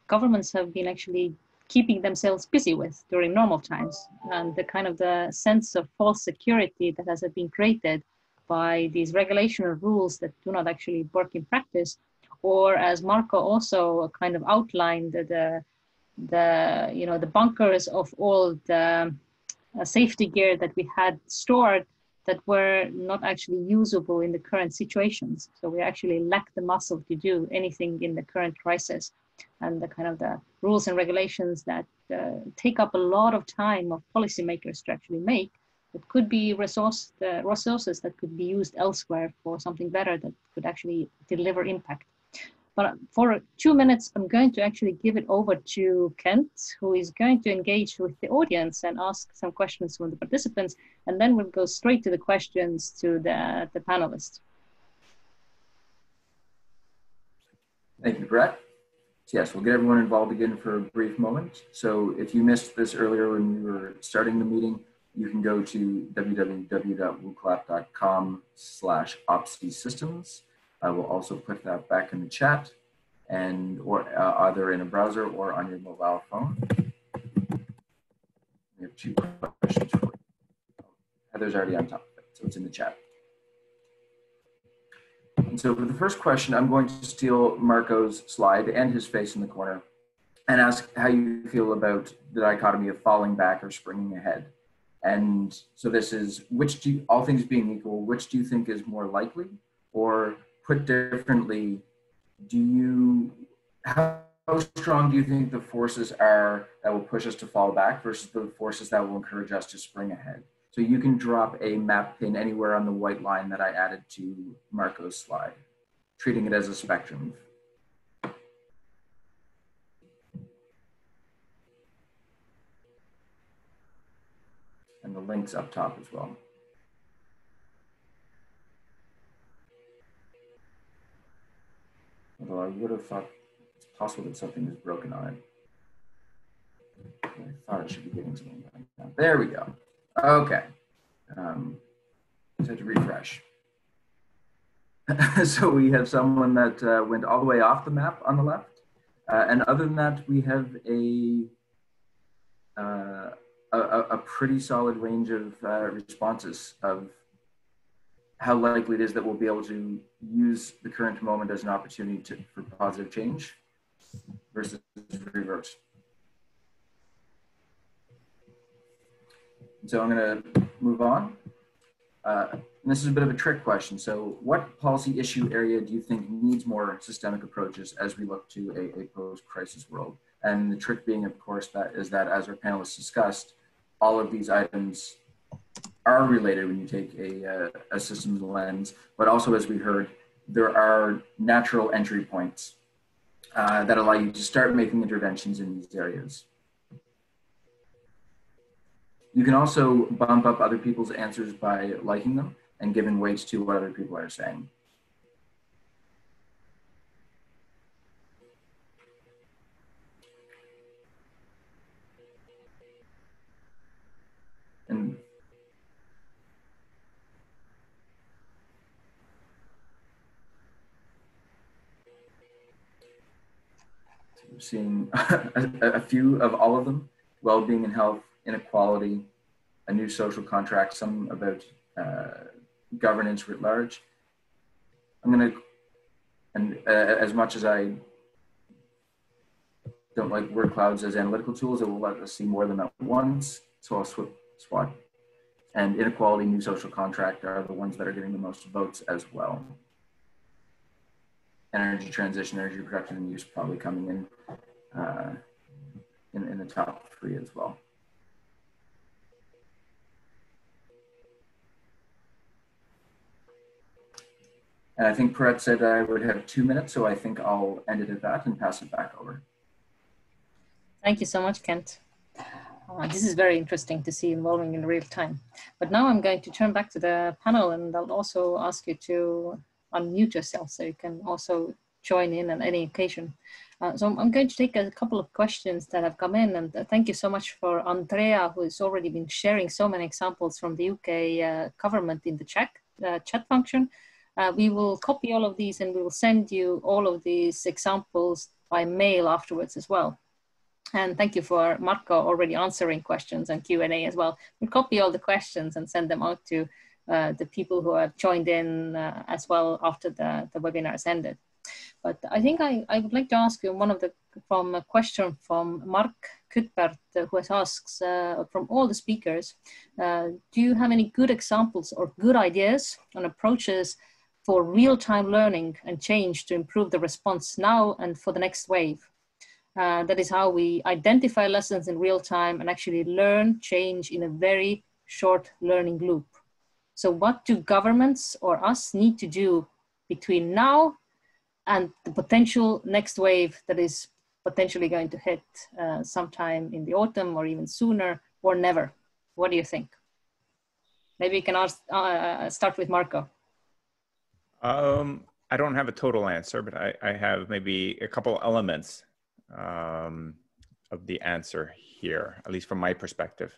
governments have been actually keeping themselves busy with during normal times, and the kind of the sense of false security that has been created by these regulation rules that do not actually work in practice, or as Marco also kind of outlined, the you know, the bunkers of all the safety gear that we had stored that were not actually usable in the current situations. So we actually lack the muscle to do anything in the current crisis, and the kind of the rules and regulations that take up a lot of time of policymakers to actually make. It could be resources that could be used elsewhere for something better that could actually deliver impact. But for 2 minutes, I'm going to actually give it over to Kent, who is going to engage with the audience and ask some questions from the participants. And then we'll go straight to the questions to the panelists. Thank you, Brett. Yes, we'll get everyone involved again for a brief moment. So if you missed this earlier when we were starting the meeting, you can go to www.wooclap.com/OPSI systems. I will also put that back in the chat, and or either in a browser or on your mobile phone. We have two questions for you. Heather's already on top of it, so it's in the chat. And so for the first question, I'm going to steal Marco's slide and his face in the corner and ask how you feel about the dichotomy of falling back or springing ahead. And so this is, which do you, all things being equal, which do you think is more likely? Or put differently, how strong do you think the forces are that will push us to fall back versus the forces that will encourage us to spring ahead? So you can drop a map pin anywhere on the white line that I added to Marco's slide, treating it as a spectrum. And the link's up top as well. Although I would have thought it's possible that something is broken on it. I thought it should be getting something like that. There we go. Okay. Just had to refresh. So we have someone that went all the way off the map on the left. And other than that, we have a pretty solid range of responses of how likely it is that we'll be able to use the current moment as an opportunity for positive change versus reverse. So I'm going to move on. This is a bit of a trick question. So what policy issue area do you think needs more systemic approaches as we look to a post-crisis world? And the trick being, of course, that is that as our panelists discussed, all of these items are related when you take a systems lens, but also, as we heard, there are natural entry points that allow you to start making interventions in these areas. You can also bump up other people's answers by liking them and giving weights to what other people are saying. Seeing a few of all of them: well-being and health, inequality, a new social contract, some about governance writ large. I'm going to, and as much as I don't like word clouds as analytical tools, it will let us see more than that once, so I'll swap. And inequality, new social contract are the ones that are getting the most votes as well. Energy transition, energy production and use probably coming in the top three as well. And I think Piret said I would have 2 minutes, so I think I'll end it at that and pass it back over. Thank you so much, Kent. This is very interesting to see evolving in real time. But now I'm going to turn back to the panel, and I'll also ask you to unmute yourself so you can also join in on any occasion. So I'm going to take a couple of questions that have come in, and thank you so much for Andrea, who has already been sharing so many examples from the UK government in the chat function. We will copy all of these and we will send you all of these examples by mail afterwards as well. And thank you for Marco already answering questions and Q&A as well. We'll copy all the questions and send them out to the people who have joined in as well after the webinar has ended. But I think I would like to ask you from a question from Mark Cuthbert, who has asked from all the speakers, do you have any good examples or good ideas on approaches for real-time learning and change to improve the response now and for the next wave? That is how we identify lessons in real time and actually learn change in a very short learning loop. So what do governments or us need to do between now and the potential next wave that is potentially going to hit sometime in the autumn or even sooner or never? What do you think? Maybe you can ask, start with Marco. I don't have a total answer, but I have maybe a couple elements of the answer here, at least from my perspective.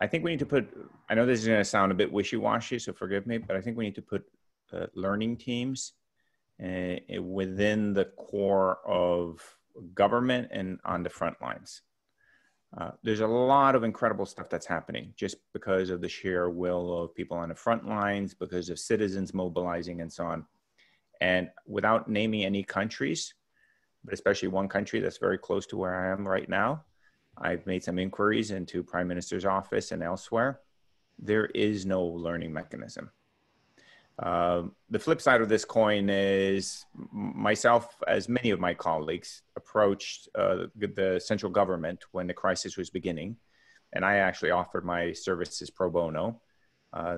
I think we need to put, I know this is going to sound a bit wishy-washy, so forgive me, but I think we need to put learning teams within the core of government and on the front lines. There's a lot of incredible stuff that's happening just because of the sheer will of people on the front lines, because of citizens mobilizing and so on. And without naming any countries, but especially one country that's very close to where I am right now, I've made some inquiries into Prime Minister's office and elsewhere. There is no learning mechanism. The flip side of this coin is myself, as many of my colleagues, approached the central government when the crisis was beginning. And I actually offered my services pro bono.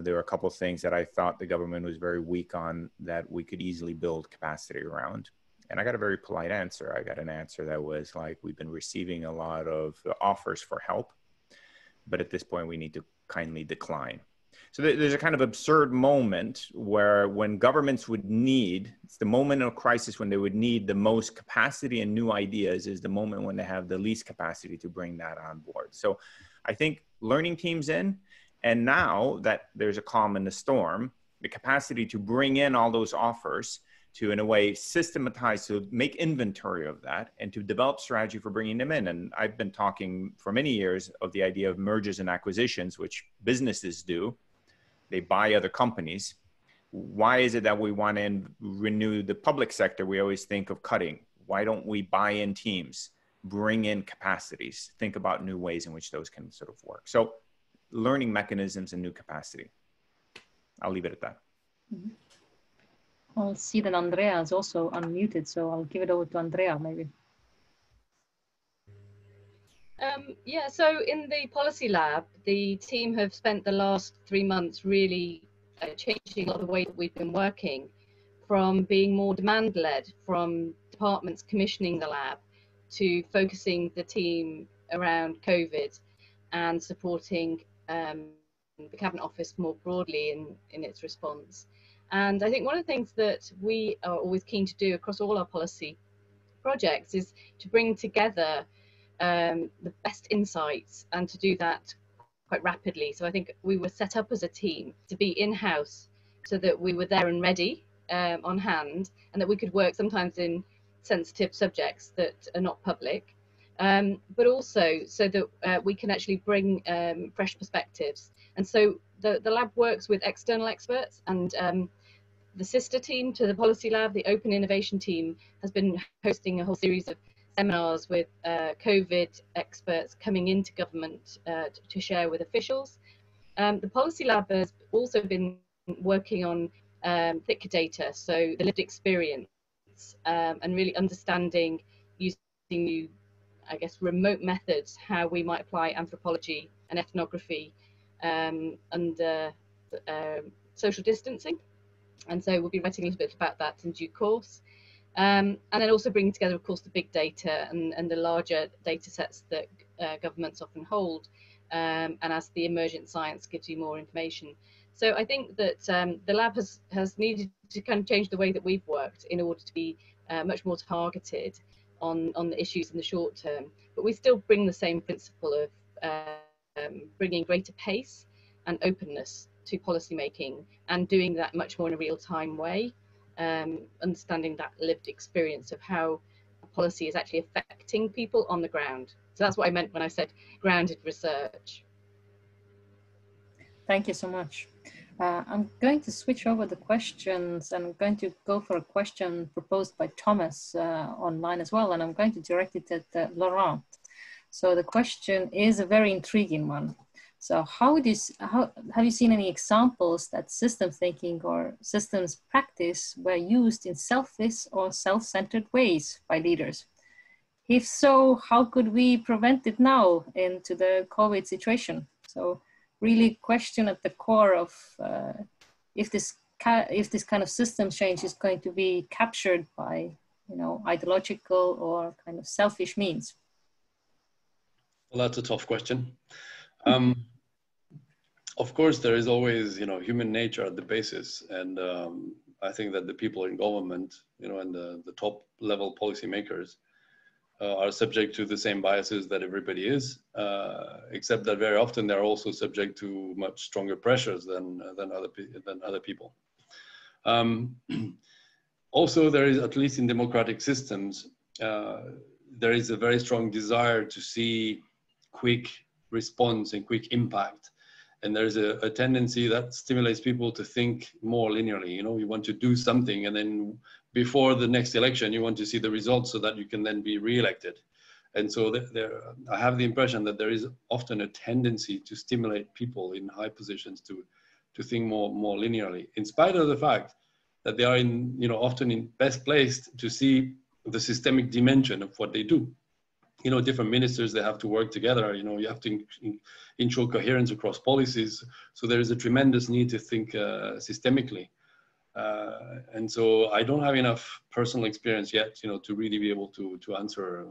There were a couple of things that I thought the government was very weak on that we could easily build capacity around. And I got a very polite answer. I got an answer that was like, we've been receiving a lot of offers for help, but at this point we need to kindly decline. So there's a kind of absurd moment where when governments would need, it's the moment of crisis when they would need the most capacity and new ideas is the moment when they have the least capacity to bring that on board. So I think learning teams in, and now that there's a calm in the storm, the capacity to bring in all those offers to, in a way, systematize, to make inventory of that and to develop strategy for bringing them in. And I've been talking for many years of the idea of mergers and acquisitions, which businesses do. They buy other companies. Why is it that we want to renew the public sector? We always think of cutting. Why don't we buy in teams, bring in capacities, think about new ways in which those can sort of work? So learning mechanisms and new capacity. I'll leave it at that. Mm-hmm. I'll see that Andrea is also unmuted, so I'll give it over to Andrea, maybe. Yeah, so in the Policy Lab, the team have spent the last 3 months really changing a lot of the way that we've been working, from being more demand-led, from departments commissioning the lab, to focusing the team around COVID and supporting the Cabinet Office more broadly in its response. And I think one of the things that we are always keen to do across all our policy projects is to bring together the best insights, and to do that quite rapidly. So I think we were set up as a team to be in-house so that we were there and ready on hand, and that we could work sometimes in sensitive subjects that are not public, but also so that we can actually bring fresh perspectives. And so the lab works with external experts, and the sister team to the Policy Lab, the Open Innovation team, has been hosting a whole series of seminars with COVID experts coming into government to share with officials. The Policy Lab has also been working on thicker data, so the lived experience, and really understanding, using new, I guess, remote methods, how we might apply anthropology and ethnography under social distancing. And so we'll be writing a little bit about that in due course. And then also bringing together, of course, the big data and the larger data sets that governments often hold, and as the emergent science gives you more information. So I think that the lab has needed to kind of change the way that we've worked in order to be much more targeted on the issues in the short term. But we still bring the same principle of bringing greater pace and openness to policy making, and doing that much more in a real-time way, understanding that lived experience of how policy is actually affecting people on the ground. So that's what I meant when I said grounded research. Thank you so much. I'm going to switch over the questions, and I'm going to go for a question proposed by Thomas online as well, and I'm going to direct it at Laurent. So the question is a very intriguing one. So how have you seen any examples that systems thinking or systems practice were used in selfish or self-centered ways by leaders? If so, how could we prevent it now into the COVID situation? So really question at the core of if this kind of system change is going to be captured by, you know, ideological or kind of selfish means. Well, that's a tough question. Of course, there is always, you know, human nature at the basis, and I think that the people in government, you know, and the top level policymakers are subject to the same biases that everybody is, except that very often they're also subject to much stronger pressures than other people. Also, there is, at least in democratic systems, there is a very strong desire to see quick response and quick impact, and there's a tendency that stimulates people to think more linearly. You know, you want to do something, and then before the next election you want to see the results so that you can then be re-elected. And so I have the impression that there is often a tendency to stimulate people in high positions to think more linearly, in spite of the fact that they are, in, you know, often in best placed to see the systemic dimension of what they do. You know, different ministers, they have to work together. You know, you have to ensure coherence across policies. So there is a tremendous need to think systemically. And so I don't have enough personal experience yet, you know, to really be able to answer,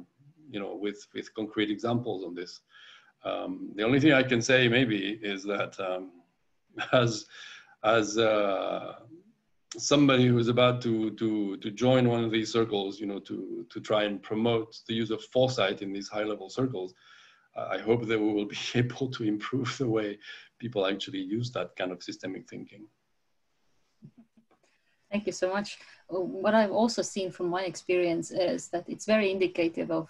you know, with concrete examples on this. The only thing I can say maybe is that as somebody who's about to join one of these circles, you know, to try and promote the use of foresight in these high-level circles, I hope that we will be able to improve the way people actually use that kind of systemic thinking. Thank you so much. What I've also seen from my experience is that it's very indicative of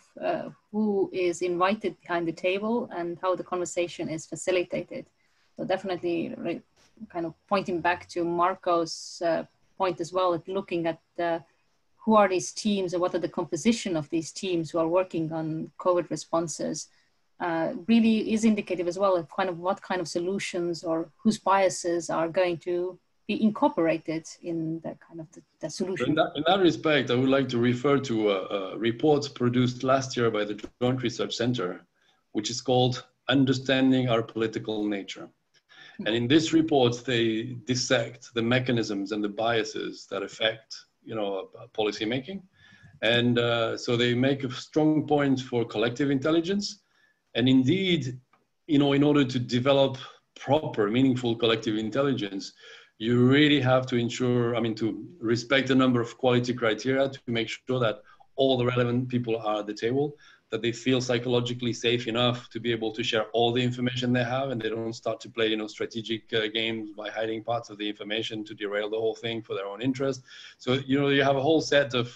who is invited behind the table and how the conversation is facilitated. So definitely, kind of pointing back to Marco's point as well, at looking at who are these teams and what are the composition of these teams who are working on COVID responses, really is indicative as well of kind of what kind of solutions or whose biases are going to be incorporated in that kind of the solution. In that respect, I would like to refer to reports produced last year by the Joint Research Centre, which is called Understanding Our Political Nature. And in this report, they dissect the mechanisms and the biases that affect, you know, policy making. And so they make a strong point for collective intelligence. And indeed, you know, in order to develop proper, meaningful collective intelligence, you really have to ensure, I mean, to respect a number of quality criteria to make sure that all the relevant people are at the table, that they feel psychologically safe enough to be able to share all the information they have, and they don't start to play, you know, strategic games by hiding parts of the information to derail the whole thing for their own interest. So, you know, you have a whole set of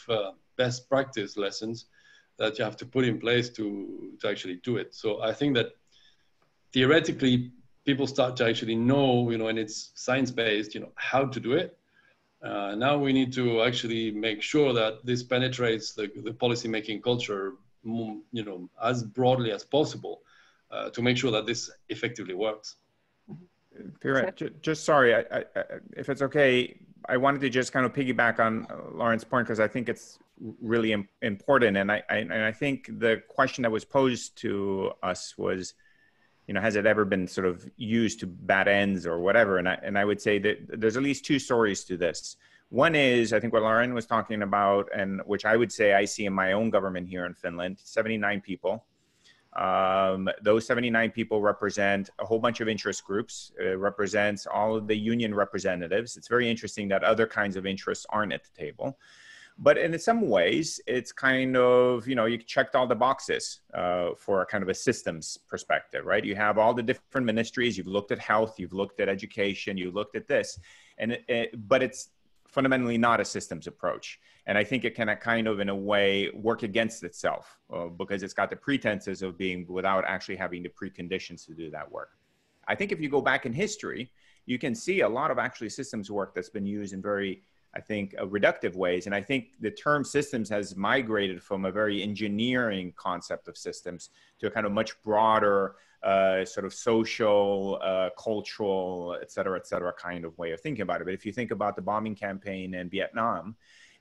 best practice lessons that you have to put in place to actually do it. So I think that theoretically, people start to actually know, you know, and it's science-based, you know, how to do it. Now we need to actually make sure that this penetrates the policy-making culture, you know, as broadly as possible to make sure that this effectively works. Piret, just sorry, I, if it's okay, I wanted to just kind of piggyback on Laurent's point, because I think it's really important. And I think the question that was posed to us was, you know, has it ever been sort of used to bad ends or whatever? And I would say that there's at least two stories to this. One is, I think what Laurent was talking about, and which I would say I see in my own government here in Finland, 79 people. Those 79 people represent a whole bunch of interest groups. It represents all of the union representatives. It's very interesting that other kinds of interests aren't at the table. But in some ways, it's kind of, you know, you checked all the boxes for a kind of a systems perspective, right? You have all the different ministries. You've looked at health, you've looked at education, you looked at this, and but it's fundamentally not a systems approach. And I think it can kind of, in a way, work against itself because it's got the pretenses of being without actually having the preconditions to do that work. I think if you go back in history, you can see a lot of actually systems work that's been used in very, I think, reductive ways. And I think the term systems has migrated from a very engineering concept of systems to a kind of much broader sort of social, cultural, et cetera, kind of way of thinking about it. But if you think about the bombing campaign in Vietnam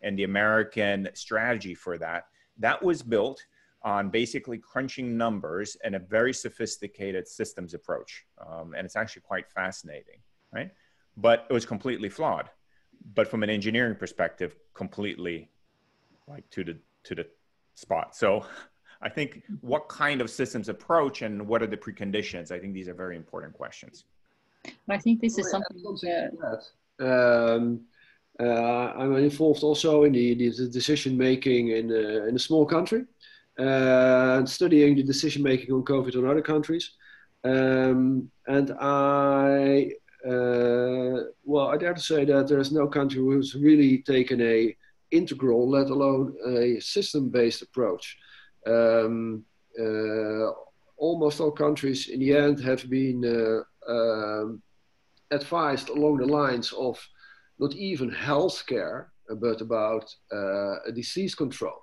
and the American strategy for that, that was built on basically crunching numbers and a very sophisticated systems approach. And it's actually quite fascinating, right? But it was completely flawed. But from an engineering perspective, completely like to the spot. So I think what kind of systems approach and what are the preconditions? I think these are very important questions. I think this is something that I'm involved also in the decision making in a small country, and studying the decision making on COVID in other countries, and I. Well, I dare to say that there is no country who's really taken an integral, let alone a system-based approach. Almost all countries in the end have been advised along the lines of not even healthcare, but about disease control.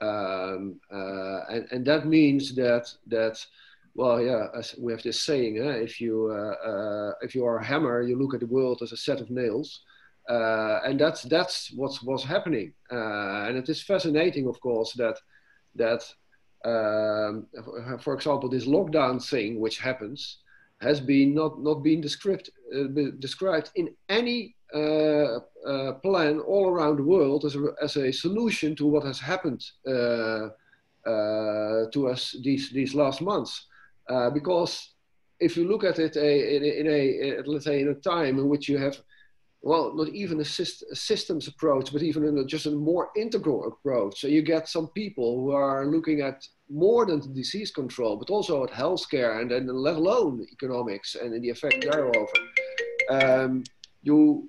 And that means that well, yeah, as we have this saying: if you are a hammer, you look at the world as a set of nails, and that's what's happening. And it is fascinating, of course, that for example, this lockdown thing, which happens, has been not been described in any plan all around the world as a solution to what has happened to us these last months. Because if you look at it let's say, in a time in which you have, well, not even a systems approach, but even just a more integral approach. So you get some people who are looking at more than disease control, but also at healthcare and then let alone economics and the effect thereover. You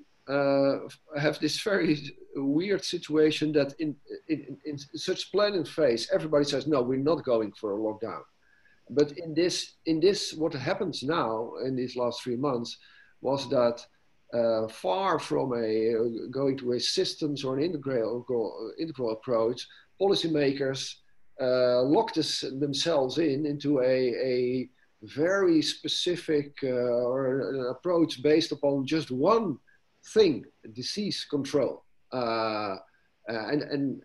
have this very weird situation that in such planning phase, everybody says, no, we're not going for a lockdown. But in this, what happens now in these last 3 months was that far from going to a systems or an integral approach, policymakers locked themselves into a very specific or an approach based upon just one thing: disease control. And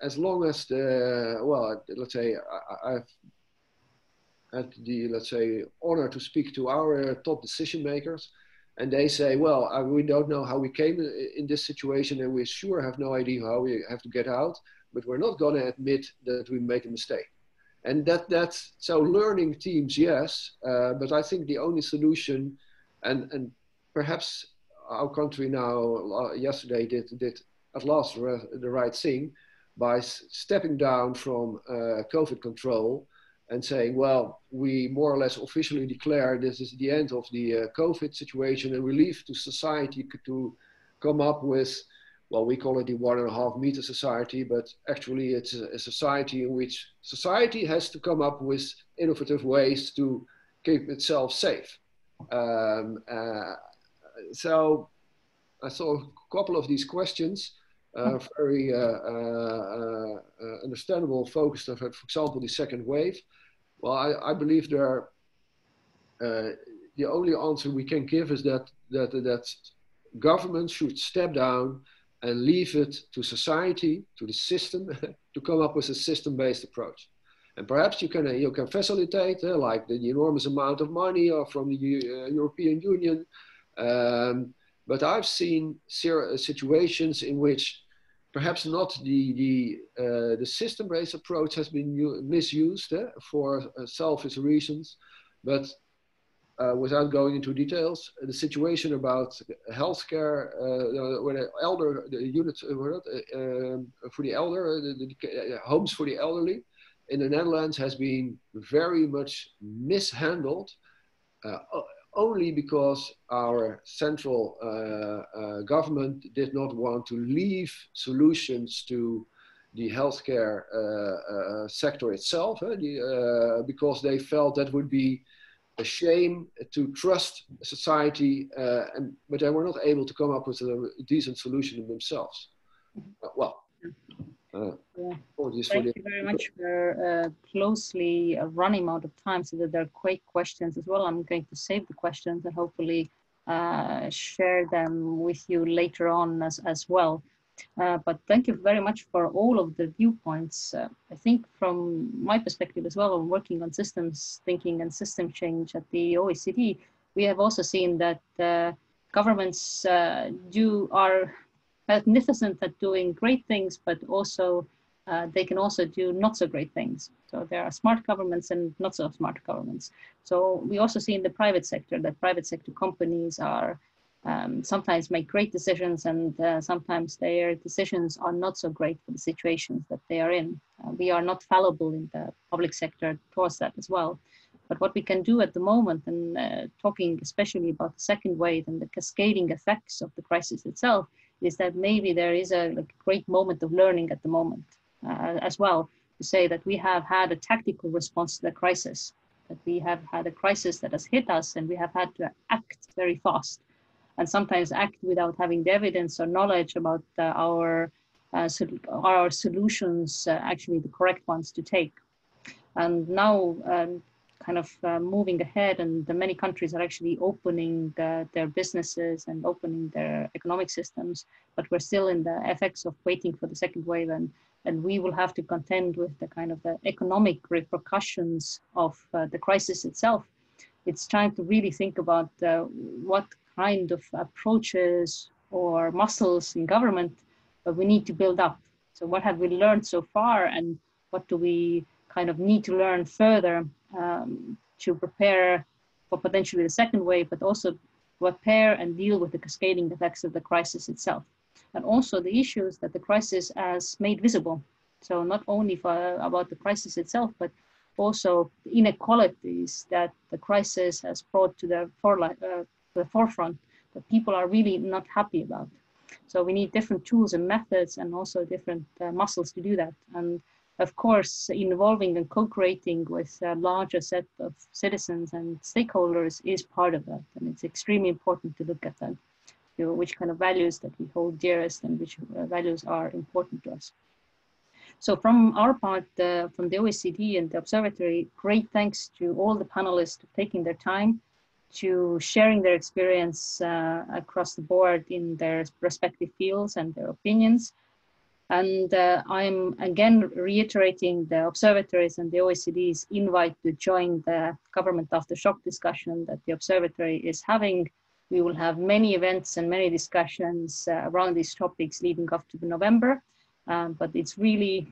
as long as let's say I've had the, let's say, honor to speak to our top decision makers. And they say, well, we don't know how we came in this situation, and we sure have no idea how we have to get out, but we're not going to admit that we make a mistake. And that's, so learning teams, yes, but I think the only solution, and perhaps our country now, yesterday did at last the right thing by stepping down from COVID control and saying, well, we more or less officially declare this is the end of the COVID situation, and we leave to society to come up with, well, we call it the 1.5 meter society, but actually it's a society in which society has to come up with innovative ways to keep itself safe. So I saw a couple of these questions. Very understandable, focused on, for example, the second wave. Well, I believe there are, the only answer we can give is that governments should step down and leave it to society, to the system, to come up with a system-based approach. And perhaps you can facilitate, like the enormous amount of money or from the European Union. But I've seen situations in which perhaps not the system-based approach has been misused for selfish reasons, but without going into details, the situation about healthcare, where the elder, the units for the elder, the homes for the elderly in the Netherlands has been very much mishandled, only because our central government did not want to leave solutions to the healthcare sector itself, because they felt that would be a shame to trust society, but they were not able to come up with a decent solution themselves. Thank you very much. We're closely running out of time, so that there are great questions as well. I'm going to save the questions and hopefully share them with you later on as well. But thank you very much for all of the viewpoints. I think from my perspective as well, of working on systems thinking and system change at the OECD, we have also seen that governments are magnificent at doing great things, but also they can also do not so great things. So there are smart governments and not so smart governments. So we also see in the private sector that private sector companies are sometimes make great decisions, and sometimes their decisions are not so great for the situations that they are in. We are not fallible in the public sector towards that as well. But what we can do at the moment, and talking especially about the second wave and the cascading effects of the crisis itself, is that maybe there is a great moment of learning at the moment as well, to say that we have had a tactical response to the crisis, that we have had a crisis that has hit us, and we have had to act very fast, and sometimes act without having the evidence or knowledge about our solutions, actually the correct ones to take. And now moving ahead, and many countries are actually opening their businesses and opening their economic systems, but we're still in the effects of waiting for the second wave, and we will have to contend with the the economic repercussions of the crisis itself. It's time to really think about what kind of approaches or muscles in government we need to build up. So what have we learned so far, and what do we need to learn further to prepare for potentially the second wave, but also prepare and deal with the cascading effects of the crisis itself, and also the issues that the crisis has made visible. So not only about the crisis itself, but also the inequalities that the crisis has brought to the forefront, that people are really not happy about. So we need different tools and methods, and also different muscles to do that. And of course, involving and co-creating with a larger set of citizens and stakeholders is part of that. And it's extremely important to look at that, which values that we hold dearest and which values are important to us. So from our part, from the OECD and the Observatory, great thanks to all the panelists for taking their time, to sharing their experience across the board in their respective fields and their opinions. And I'm again reiterating the observatories and the OECD's invite to join the Government Aftershock discussion that the observatory is having. We will have many events and many discussions around these topics leading up to November. But it's really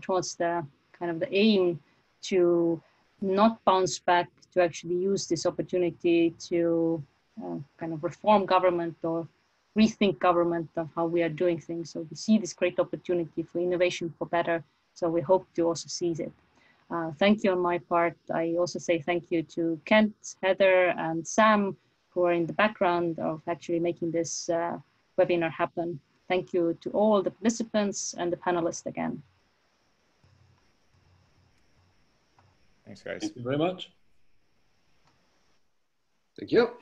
towards the kind of the aim to not bounce back, to actually use this opportunity to kind of reform government or rethink government of how we are doing things. So we see this great opportunity for innovation for better. So we hope to also seize it. Thank you on my part. I also say thank you to Kent, Heather and Sam, who are in the background of actually making this webinar happen. Thank you to all the participants and the panelists again. Thanks, guys. Thank you very much. Thank you.